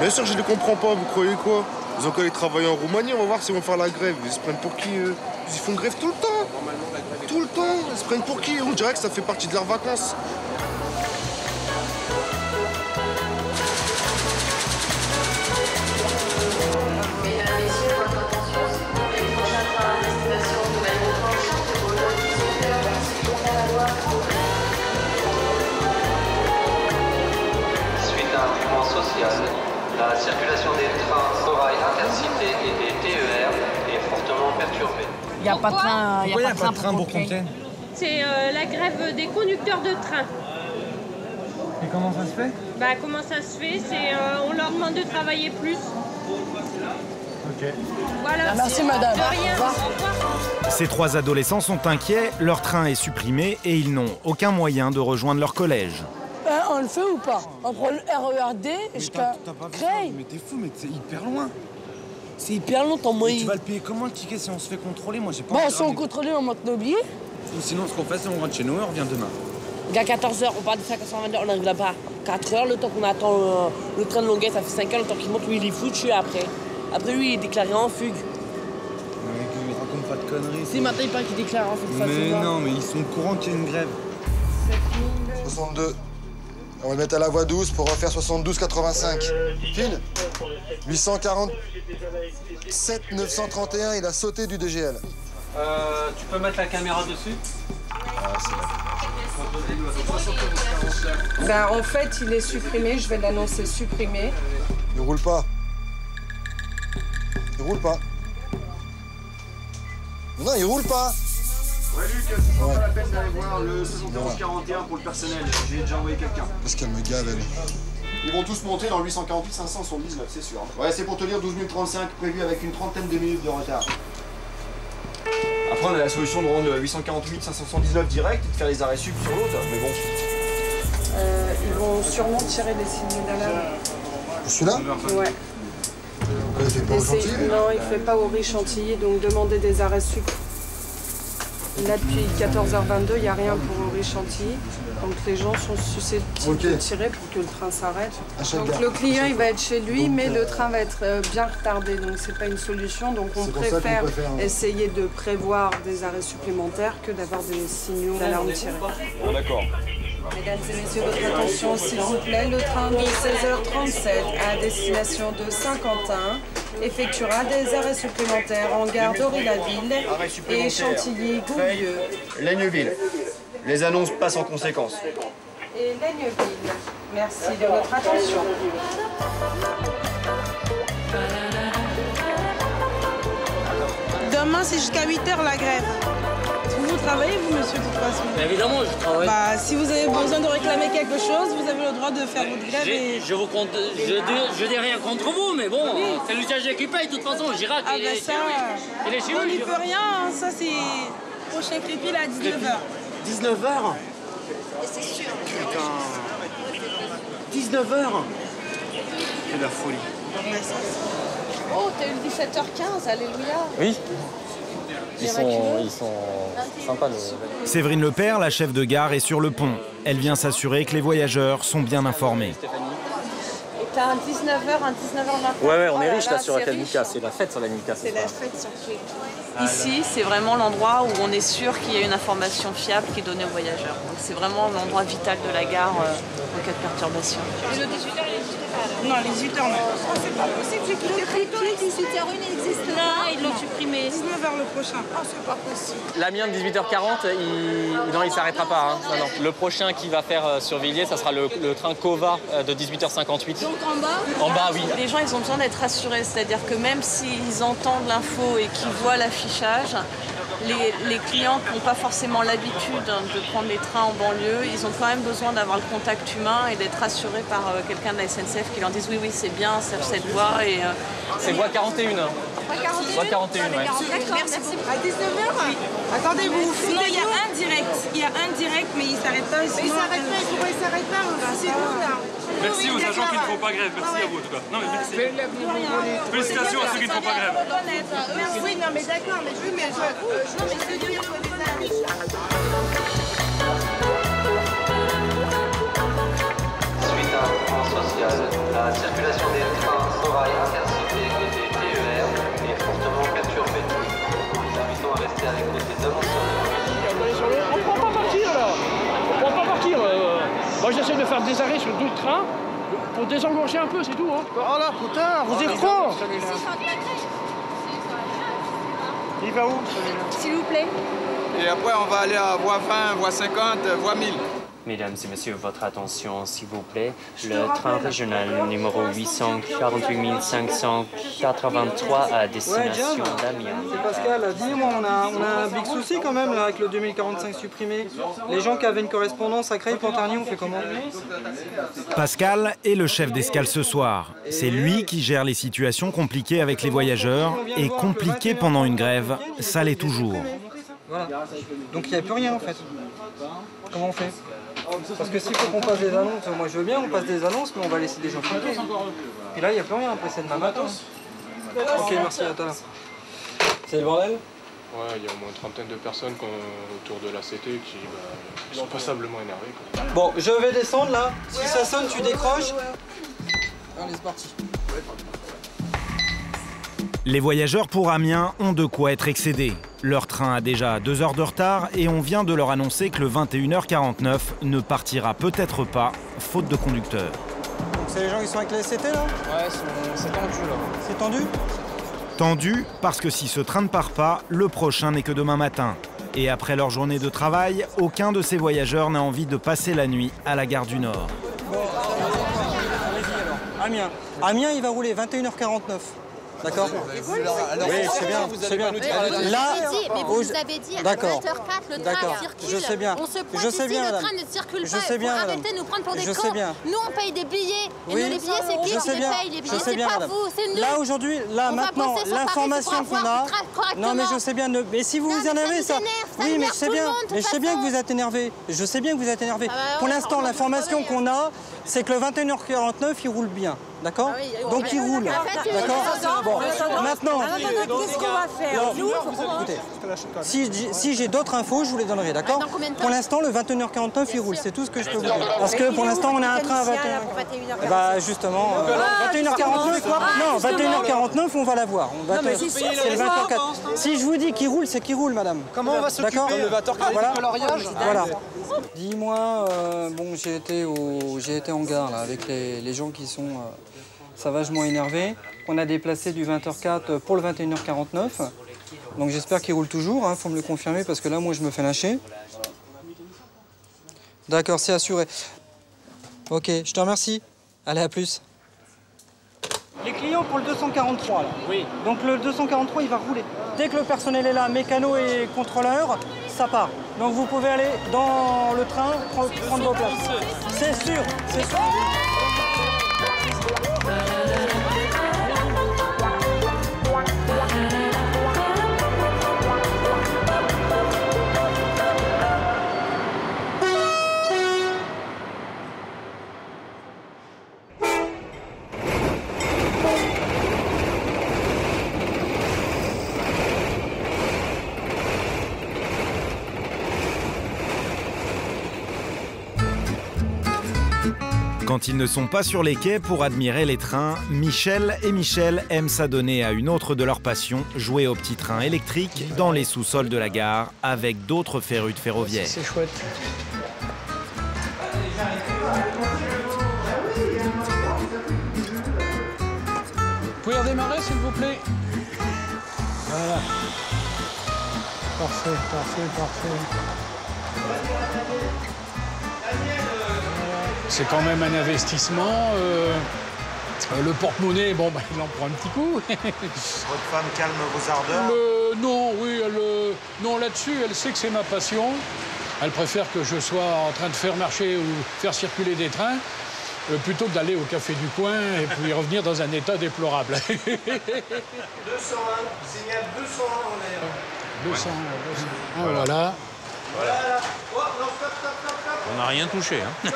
Bien sûr, je les comprends pas, vous croyez quoi? Ils ont qu'à aller travailler en Roumanie, on va voir s'ils vont faire la grève. Ils se prennent pour qui, eux? Ils font grève tout le temps. Tout le temps. Ils se prennent pour qui? On dirait que ça fait partie de leurs vacances. enthousiasme. La circulation des trains sans rail intercité et des TER est fortement perturbée. Il n'y a pas de train. Pourquoi il n'y a pas de train Bourg-Comté ? C'est la grève des conducteurs de train. Et comment ça se fait ? Bah comment ça se fait, c'est on leur demande de travailler plus. Ok. Voilà. Merci madame. Ces trois adolescents sont inquiets, leur train est supprimé et ils n'ont aucun moyen de rejoindre leur collège. On le fait ou pas? On prend le RERD jusqu'à Creil. Mais t'es fou, mais c'est hyper loin. C'est hyper long ton moyen. Tu vas le payer comment le ticket si on se fait contrôler? Moi j'ai pas. Bon, si on contrôle, on monte nos billets. Ou sinon ce qu'on fait, c'est on rentre chez nous et on revient demain. À 14h, on part de 5h, on arrive là-bas. 4h, le temps qu'on attend le train de Longueuil, ça fait 5h, le temps qu'il monte, lui il est foutu après. Après lui il est déclaré en fugue. Non mais tu me racontes pas de conneries. Si maintenant il paraît qu'il déclare en fugue. Mais non, mais ils sont au courant qu'il y a une grève. 62. On va le mettre à la voie 12 pour refaire 72-85. Fine. 847-931, il a sauté du DGL. Tu peux mettre la caméra dessus? Ah, c'est là. Ben, en fait, il est supprimé, je vais l'annoncer supprimé. Il roule pas. Il roule pas. Non, il roule pas. Ouais, Luc, c'est pas la peine d'aller voir le 7141 pour le personnel. J'ai déjà envoyé quelqu'un. Parce qu'elle me gave, elle. Ils vont tous monter dans 848-579, c'est sûr. Ouais, c'est pour te dire 12 035 prévu avec une trentaine de minutes de retard. Après, on a la solution de rendre 848-579 direct et de faire les arrêts sup sur l'autre, mais bon. Ils vont sûrement tirer des signaux d'alarme. Celui-là? Ouais. Il fait pas au chantier? Non, il fait pas au Chantilly, donc demandez des arrêts sup. Là, depuis 14h22, il n'y a rien pour Auris Chantilly. Donc les gens sont susceptibles de tirer pour que le train s'arrête. Donc le client, il va être chez lui, mais le train va être bien retardé. Donc c'est pas une solution. Donc on préfère essayer de prévoir des arrêts supplémentaires que d'avoir des signaux d'alarme tirés. Bon, d'accord. Mesdames et messieurs, votre attention, s'il vous plaît. Le train de 16h37 à destination de Saint-Quentin effectuera des arrêts supplémentaires en gare d'Auris-la-Ville et Chantilly-Goulieu. Laigneville. Les annonces passent en conséquence. Et Laigneville. Merci de votre attention. Demain, c'est jusqu'à 8h la grève. Vous travaillez, vous, monsieur, de toute façon? Évidemment, je travaille. Bah, si vous avez besoin de réclamer quelque chose, vous avez le droit de faire votre grève. Et... Je dis rien contre vous, mais bon, oui. C'est l'usager qui paye, de toute façon. Girac, ah, bah ça, il est chez lui. On n'y peut rien, hein. Ça, c'est prochain Crépy, là, à 19h. 19h? C'est sûr. Putain. 19h? C'est de la folie. Oh, t'as eu le 17h15, alléluia. Oui. Ils sont sympas. Mais... Séverine Lepère, la chef de gare, est sur le pont. Elle vient s'assurer que les voyageurs sont bien informés. Et t'as un 19h, un 19h20. Ouais, on est riche là sur la Calmica. C'est la fête sur la Calmica. C'est la fête sur Calmica. Ici, c'est vraiment l'endroit où on est sûr qu'il y a une information fiable qui est donnée aux voyageurs. C'est vraiment l'endroit vital de la gare en cas de perturbation. Et le 18h, il n'existe pas. Non, les 18h, non. Oh, c'est pas possible, j'ai quitté Crépy, 18h01, il existe là, ils l'ont supprimé. 19h le prochain. Oh, c'est pas possible. La mienne, 18h40, non, il s'arrêtera pas. Hein. Non, non. Le prochain qui va faire sur Villiers, ça sera le train Cova de 18h58. Donc en bas? En bas, oui. Les gens, ils ont besoin d'être rassurés. C'est-à-dire que même s'ils entendent l'info et qu'ils voient l'affichage, les clients qui n'ont pas forcément l'habitude de prendre les trains en banlieue, ils ont quand même besoin d'avoir le contact humain et d'être rassurés par quelqu'un de la SNCF qui leur dise oui, c'est bien, c'est cette voie. Et c'est voie 41. Voie 41, ouais. D'accord, merci. À 19h, oui. Attendez, vous foutez. Non, il y a un direct. Il y a un direct, mais il ne s'arrête pas. Il ne s'arrête pas, pourquoi il ne s'arrête pas? C'est nous, là. Merci aux agents qui ne font pas grève, merci à vous en tout cas. Non, mais merci. Félicitations à ceux qui ne font pas grève. Oui, non, mais d'accord, mais je veux, mais je veux. Suite à un plan social, la circulation des trains sans rail intercité et des TER est fortement perturbée. Nous vous invitons à rester à l'écoute des annonceurs. On ne prend pas partir là. On ne prend pas partir. Moi j'essaie de faire des arrêts sur d'autres trains pour désengorger un peu, c'est tout. Hein. Oh là putain, vous êtes con. Il va où celui-là? S'il vous plaît. Et après on va aller à voie 20, voie 50, voie 1000. Mesdames et messieurs, votre attention, s'il vous plaît. Le train régional numéro 848 583 à destination d'Amiens. C'est Pascal, dis-moi, on a un big souci quand même là avec le 2045 supprimé. Les gens qui avaient une correspondance à Creil-Pontarnier, on fait comment? Pascal est le chef d'escale ce soir. C'est lui qui gère les situations compliquées avec les voyageurs. Et compliquées pendant une grève, ça l'est toujours. Voilà. Donc il n'y a plus rien en fait. Comment on fait? Parce que s'il faut qu'on passe des annonces, moi je veux bien, on passe des annonces, mais on va laisser des gens flinguer. Et là, il n'y a plus rien, après c'est demain matin. Ok, merci, à toi. C'est le bordel? Ouais, il y a au moins une trentaine de personnes autour de la CT qui sont passablement énervées. Quoi. Bon, je vais descendre là. Si ça sonne, tu décroches. Allez, c'est parti. Les voyageurs pour Amiens ont de quoi être excédés. Leur train a déjà 2 heures de retard et on vient de leur annoncer que le 21h49 ne partira peut-être pas, faute de conducteur. Donc c'est les gens qui sont avec la SCT là? Ouais, c'est tendu là. C'est tendu? Tendu parce que si ce train ne part pas, le prochain n'est que demain matin. Et après leur journée de travail, aucun de ces voyageurs n'a envie de passer la nuit à la gare du Nord. Bon, allez-y alors. Amiens. Amiens, il va rouler 21h49. D'accord. Oui, c'est bien, c'est bien. Là, mais vous avez dit à 7h04, le train circule. Je sais bien. On se pointe ici, le train ne circule pas. Arrêtez de nous prendre pour des cons. Nous, on paye des billets. Et les billets, c'est qui qui les paye? Les billets, c'est pas vous, c'est nous. Là, aujourd'hui, là, maintenant, l'information qu'on a... Non, mais je sais bien. Mais si vous vous énervez, ça... Oui, mais je sais bien. Mais je sais bien que vous êtes énervé. Je sais bien que vous êtes énervé. Pour l'instant, l'information qu'on a, c'est que le 21h49, il roule bien. D'accord? Donc il roule. D'accord? Bon, maintenant, qu'est-ce qu'on va faire? Écoutez, si j'ai d'autres infos, je vous les donnerai, d'accord? Pour l'instant, le 21h49, il roule, c'est tout ce que je peux vous dire. Parce que pour l'instant, on a un train à 21h49. Bah justement, 21h49, non, 21h49, on va l'avoir. C'est le 24h. Si je vous dis qu'il roule, c'est qu'il roule, madame. Comment on va s'occuper? D'accord? Le 24h, coloriage. Voilà. Dis-moi, bon, j'ai été en gare, là, avec les gens qui sont... Ça vachement énervé. On a déplacé du 20h04 pour le 21h49. Donc j'espère qu'il roule toujours, hein. Faut me le confirmer parce que là, moi, je me fais lâcher. D'accord, c'est assuré. Ok, je te remercie. Allez, à plus. Les clients pour le 243, là. Oui. Donc le 243, il va rouler. Dès que le personnel est là, mécano et contrôleur, ça part. Donc vous pouvez aller dans le train, prendre vos places. C'est sûr, c'est sûr. Quand ils ne sont pas sur les quais pour admirer les trains, Michel et Michel aiment s'adonner à une autre de leurs passions, jouer aux petits trains électriques dans les sous-sols de la gare avec d'autres férus de ferroviaire. C'est chouette. Vous pouvez redémarrer, s'il vous plaît? Voilà. Parfait, parfait, parfait. C'est quand même un investissement. Le porte-monnaie, bon, bah, il en prend un petit coup. Votre femme calme vos ardeurs? Non, oui, non, là-dessus, elle sait que c'est ma passion. Elle préfère que je sois en train de faire marcher ou faire circuler des trains plutôt que d'aller au café du coin et puis revenir dans un état déplorable. 201, signal 201 en l'air. 201, 201. Ah, voilà. Voilà, voilà. Oh, non, stop, stop, stop, stop. On n'a rien touché, hein.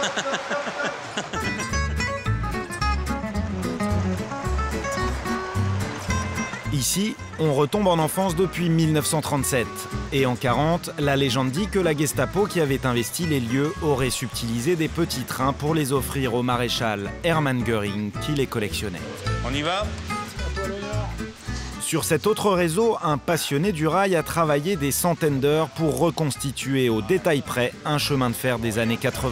Ici, on retombe en enfance depuis 1937. Et en 40, la légende dit que la Gestapo qui avait investi les lieux aurait subtilisé des petits trains pour les offrir au maréchal Hermann Göring qui les collectionnait. On y va ? Sur cet autre réseau, un passionné du rail a travaillé des centaines d'heures pour reconstituer au détail près un chemin de fer des années 80.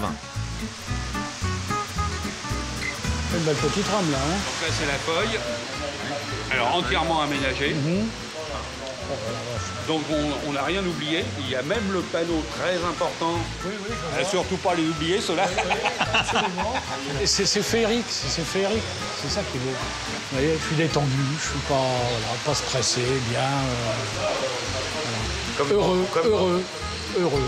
C'est une belle petite rame là. Hein. Donc là, c'est la feuille, alors entièrement aménagée. Donc on n'a rien oublié. Il y a même le panneau très important. Oui, oui, je vois. Surtout pas les oublier, ceux-là. Oui, oui, absolument. C'est féerique, c'est féerique. C'est ça qui est beau. Vous voyez, je suis détendu, je suis pas, voilà, pas stressé, bien. Voilà. Heureux, bon, heureux, bon. Heureux.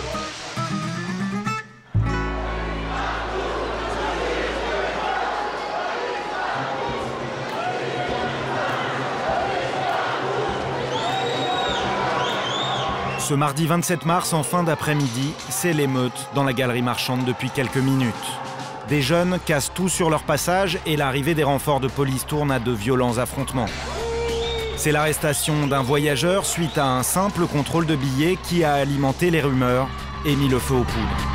Ce mardi 27 mars, en fin d'après-midi, c'est l'émeute dans la galerie marchande depuis quelques minutes. Des jeunes cassent tout sur leur passage et l'arrivée des renforts de police tourne à de violents affrontements. C'est l'arrestation d'un voyageur suite à un simple contrôle de billets qui a alimenté les rumeurs et mis le feu aux poudres.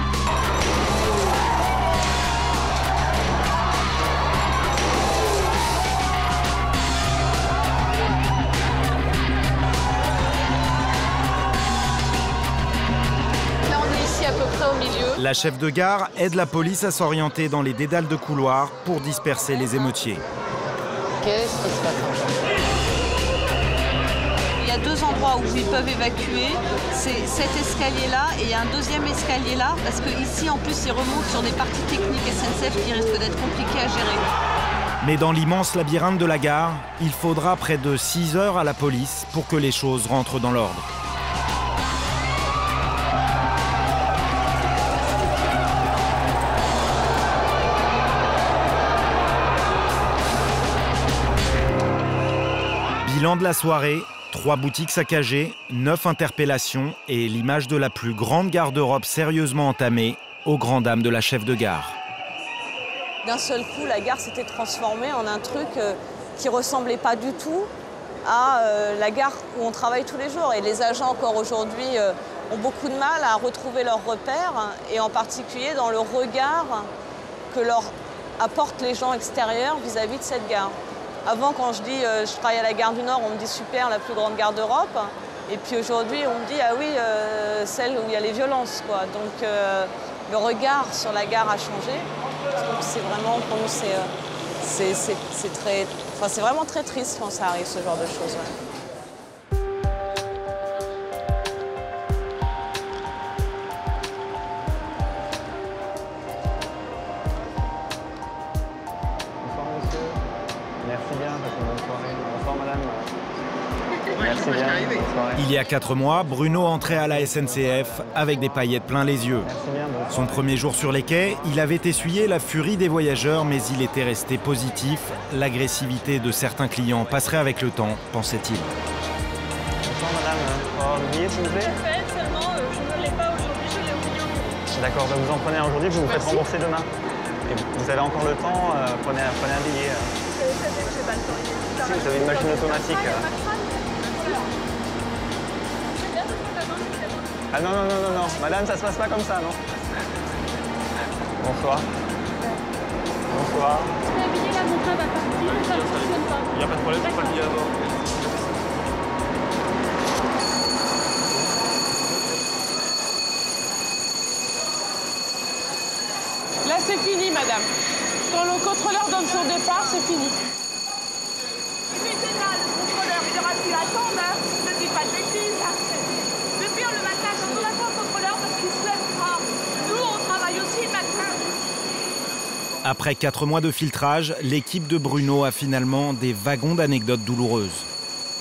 La chef de gare aide la police à s'orienter dans les dédales de couloirs pour disperser les émeutiers. Qu'est-ce qui se passe ? Il y a deux endroits où ils peuvent évacuer. C'est cet escalier-là et il y a un deuxième escalier-là parce qu'ici, en plus, ils remontent sur des parties techniques SNCF qui risquent d'être compliquées à gérer. Mais dans l'immense labyrinthe de la gare, il faudra près de 6 heures à la police pour que les choses rentrent dans l'ordre. Bilan de la soirée, 3 boutiques saccagées, 9 interpellations et l'image de la plus grande gare d'Europe sérieusement entamée, aux grandes dames de la chef de gare. D'un seul coup, la gare s'était transformée en un truc qui ressemblait pas du tout à la gare où on travaille tous les jours. Et les agents, encore aujourd'hui, ont beaucoup de mal à retrouver leurs repères, et en particulier dans le regard que leur apportent les gens extérieurs vis-à-vis de cette gare. Avant, quand je dis je travaille à la Gare du Nord, on me dit super, la plus grande gare d'Europe. Et puis aujourd'hui, on me dit ah oui, celle où il y a les violences, quoi. Donc le regard sur la gare a changé. C'est vraiment, bon, c'est vraiment très triste quand ça arrive, ce genre de choses. Ouais. Il y a 4 mois, Bruno entrait à la SNCF avec des paillettes plein les yeux. Son premier jour sur les quais, il avait essuyé la furie des voyageurs, mais il était resté positif. L'agressivité de certains clients passerait avec le temps, pensait-il. Bonjour madame, le billet s'il vous plaît ? Parfait, seulement je ne l'ai pas aujourd'hui, je l'ai oublié. D'accord, vous en prenez un aujourd'hui, vous vous faites rembourser demain. Et vous avez encore le temps, prenez un billet. J'ai pas le temps. Si, vous avez une machine automatique. Ah non, non, non, non, non. Madame, ça se passe pas comme ça, non? Bonsoir. Bonsoir. Le billet, là, mon train va partir, ça ne fonctionne pas. Il n'y a pas de problème, je prends le billet avant. Là, c'est fini, madame. Quand le contrôleur donne son départ, c'est fini. Mais c'est là, le contrôleur, il aura pu attendre, hein. Ne dis pas de bêtises, hein. Le matin, j'entends la porte contrôleur parce qu'il se lève fort. Nous, on travaille aussi le matin. Après 4 mois de filtrage, l'équipe de Bruno a finalement des wagons d'anecdotes douloureuses.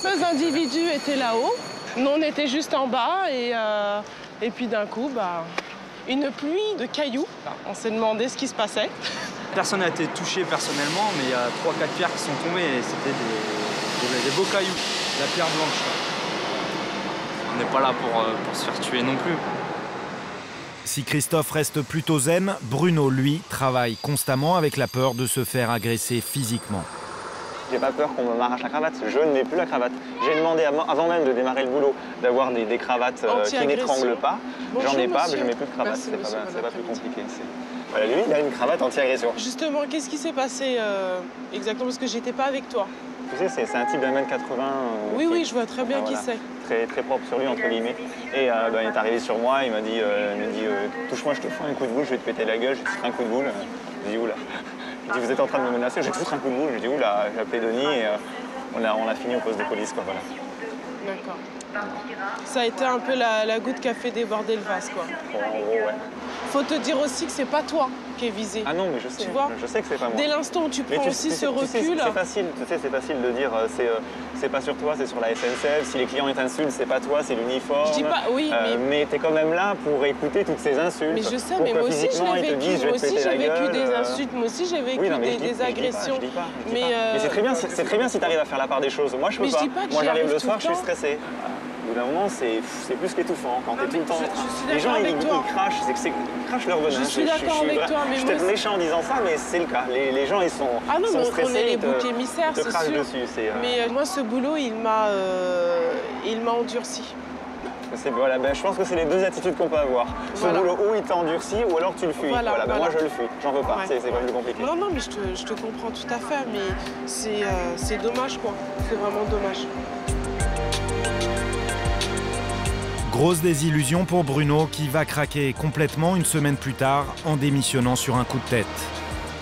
Deux individus étaient là-haut, nous on était juste en bas et puis d'un coup, bah, une pluie de cailloux. On s'est demandé ce qui se passait. Personne n'a été touché personnellement, mais il y a 3-4 pierres qui sont tombées et c'était des beaux cailloux, la pierre blanche. On n'est pas là pour se faire tuer non plus. Si Christophe reste plutôt zen, Bruno, lui, travaille constamment avec la peur de se faire agresser physiquement. J'ai pas peur qu'on me m'arrache la cravate, je n'ai plus la cravate. J'ai demandé avant même de démarrer le boulot d'avoir des cravates qui n'étranglent pas. J'en ai pas, mais je mets plus de cravate. C'est pas plus compliqué. Voilà, lui, il a une cravate anti-agression. Justement, qu'est-ce qui s'est passé exactement? Parce que j'étais pas avec toi. Tu sais, c'est un type de 1m80. Oui, oui, je vois très bien qui c'est. Très, très propre sur lui, entre guillemets. Et il est arrivé sur moi, il m'a dit, touche-moi, je te fous un coup de boule, je vais te péter la gueule, je te fous un coup de boule. Je lui ai dit, oula. Je lui ai dit, vous êtes en train de me menacer, je te fous un coup de boule. Je lui ai dit, oula, j'ai appelé Denis et on a fini au poste de police, quoi, voilà. D'accord. Ça a été un peu la goutte qui a fait déborder le vase, quoi. Ouais. Faut te dire aussi que c'est pas toi qui est visé. Ah non, mais je sais. Tu vois, je sais que c'est pas moi. Dès l'instant où tu prends aussi ce recul... C'est facile, tu sais, c'est facile de dire c'est pas sur toi, c'est sur la SNCF. Si les clients t'insultent, c'est pas toi, c'est l'uniforme. Je dis pas, oui, mais t'es quand même là pour écouter toutes ces insultes. Mais je sais, mais moi aussi, je l'ai vécu. Moi aussi, j'ai vécu des insultes. Moi aussi, j'ai vécu des agressions. Mais c'est très bien si t'arrives à faire la part des choses. Moi, je peux pas. Moi, j'arrive le soir, je suis stressé. Au bout d'un moment, c'est plus qu'étouffant quand t'es tout le temps en train. Les gens, ils crachent leur venin. Je suis d'accord avec toi, mais je suis peut-être méchant en disant ça, mais c'est le cas. Les gens, ils sont stressés. Ah non, mais on est les boucs émissaires, c'est sûr. Mais moi, ce boulot, il m'a endurci. Voilà, je pense que c'est les deux attitudes qu'on peut avoir. Ce boulot, ou il t'endurci, ou alors tu le fuis. Voilà, moi, je le fuis. J'en veux pas, c'est pas plus compliqué. Non, non, mais je te comprends tout à fait, mais c'est dommage, quoi. C'est vraiment dommage. Grosse désillusion pour Bruno qui va craquer complètement une semaine plus tard en démissionnant sur un coup de tête.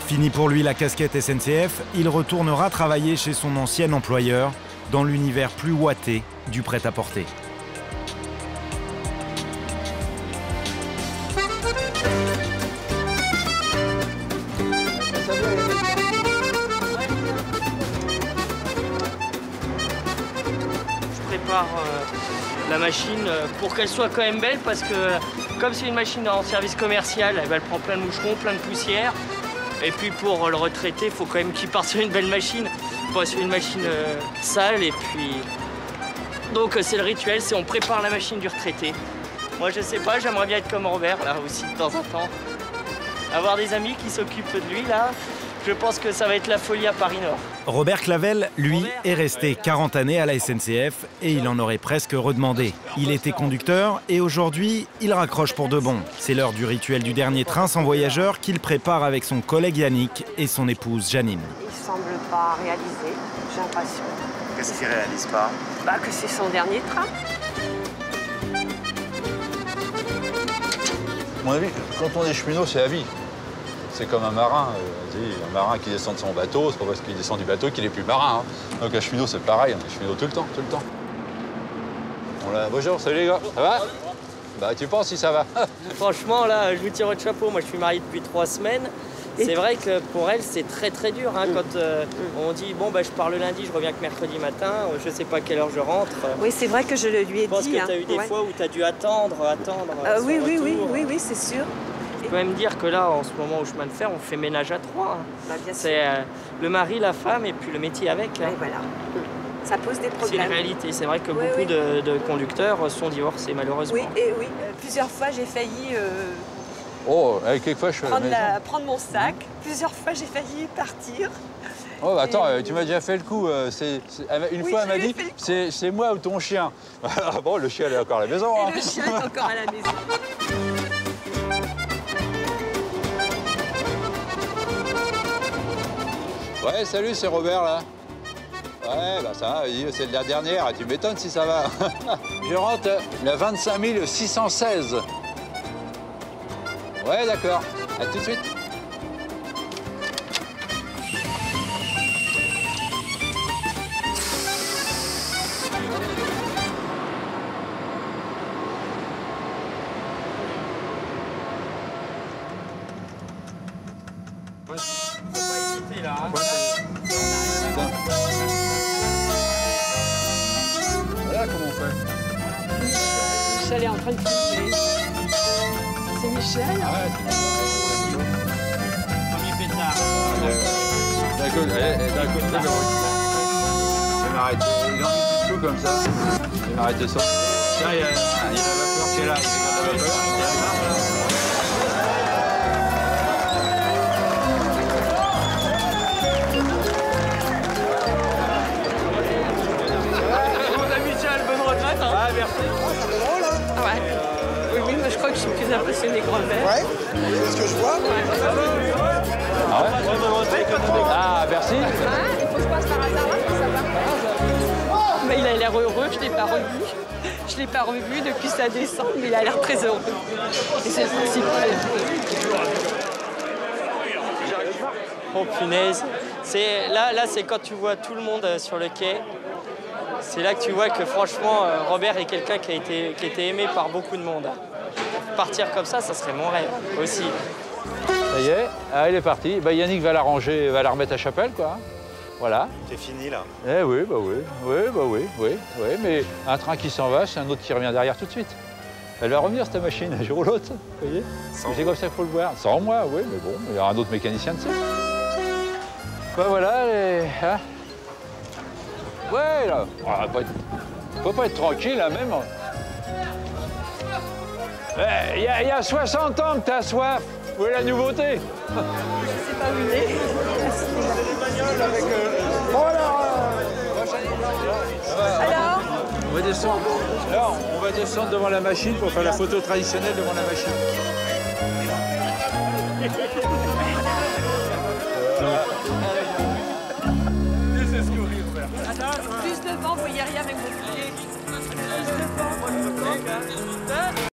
Fini pour lui la casquette SNCF, il retournera travailler chez son ancien employeur dans l'univers plus ouaté du prêt-à-porter. Je prépare... la machine pour qu'elle soit quand même belle parce que comme c'est une machine en service commercial, elle prend plein de moucherons, plein de poussière. Et puis pour le retraité, il faut quand même qu'il parte sur une belle machine, pas sur une machine sale. Et puis donc c'est le rituel, c'est on prépare la machine du retraité. Moi je sais pas, j'aimerais bien être comme Robert là aussi de temps en temps. Avoir des amis qui s'occupent de lui là. Je pense que ça va être la folie à Paris-Nord. Robert Clavel, lui, est resté 40 années à la SNCF et il en aurait presque redemandé. Il était conducteur et aujourd'hui, il raccroche pour de bon. C'est l'heure du rituel du dernier train sans voyageurs qu'il prépare avec son collègue Yannick et son épouse Janine. Il semble pas réaliser, j'ai l'impression. Qu'est-ce qu'il réalise pas ? Bah que c'est son dernier train. À mon avis, quand on est cheminot, c'est la vie. C'est comme un marin. Un marin qui descend de son bateau, c'est pas parce qu'il descend du bateau qu'il est plus marin. Hein. Donc un cheminot, c'est pareil, on est cheminot tout le temps, tout le temps. Bonjour, salut les gars, ça va? Bah tu penses si ça va? Franchement, là, je vous tire votre chapeau. Moi, je suis marié depuis 3 semaines. C'est vrai que pour elle, c'est très très dur. Hein, quand on dit, bon, bah, je pars le lundi, je reviens que mercredi matin, je sais pas à quelle heure je rentre. Oui, c'est vrai que je le lui ai dit. Je pense que tu as eu des fois où tu as dû attendre. Oui, c'est sûr. Je peux même dire que là, en ce moment au chemin de fer, on fait ménage à 3. Hein. Bah, c'est le mari, la femme et puis le métier avec. Hein. Voilà. Ça pose des problèmes. C'est une réalité. C'est vrai que beaucoup de conducteurs sont divorcés, malheureusement. Plusieurs fois, j'ai failli prendre mon sac. Plusieurs fois, j'ai failli partir. Oh, bah, attends, tu m'as déjà fait le coup. Une fois, elle m'a dit, c'est moi ou ton chien. Bon, le chien est encore à la maison. Le chien est encore à la maison. Ouais, salut, c'est Robert, là. Ouais, bah ça va, c'est de la dernière, tu m'étonnes si ça va. Je rentre la 25 616. Ouais, d'accord, à tout de suite. Arrêtez ça. Là, il y a la vapeur qui est là. Mon ami Charles, bonne retraite. Hein. Ah, merci. Oh, ça fait drôle, hein. Ouais. Oui, mais je crois que je suis plus impressionné que Robert. Ouais. C'est ce que je vois. Ouais. Ah, ouais. Ah, merci. Ah, il faut se passer par hasard, ça va. Bah, il a l'air heureux, je ne l'ai pas revu. Je ne l'ai pas revu depuis sa descente, mais il a l'air très heureux. Et c'est le principal. Oh punaise. Là, c'est quand tu vois tout le monde sur le quai. c'est là que tu vois que franchement, Robert est quelqu'un qui a été aimé par beaucoup de monde. Partir comme ça, ça serait mon rêve aussi. Ça y est, ah, il est parti. Bah, Yannick va la ranger, va la remettre à Chapelle, quoi. Voilà. C'est fini, là. Eh oui, bah oui, oui, bah oui, mais un train qui s'en va, c'est un autre qui revient derrière tout de suite. Elle va revenir, cette machine, un jour ou l'autre, vous voyez. C'est comme ça qu'il faut le voir. Sans moi, oui, mais bon, il y aura un autre mécanicien de ça. Bah voilà, les... Hein ouais, là, faut pas être tranquille, là, même. Il y a 60 ans que t'as soif. Où est la nouveauté? Je sais pas où il est. Avec alors on va descendre. Alors, on va descendre devant la machine pour faire la photo traditionnelle devant la machine. Juste devant, vous voyez rien avec vos filets. Juste devant,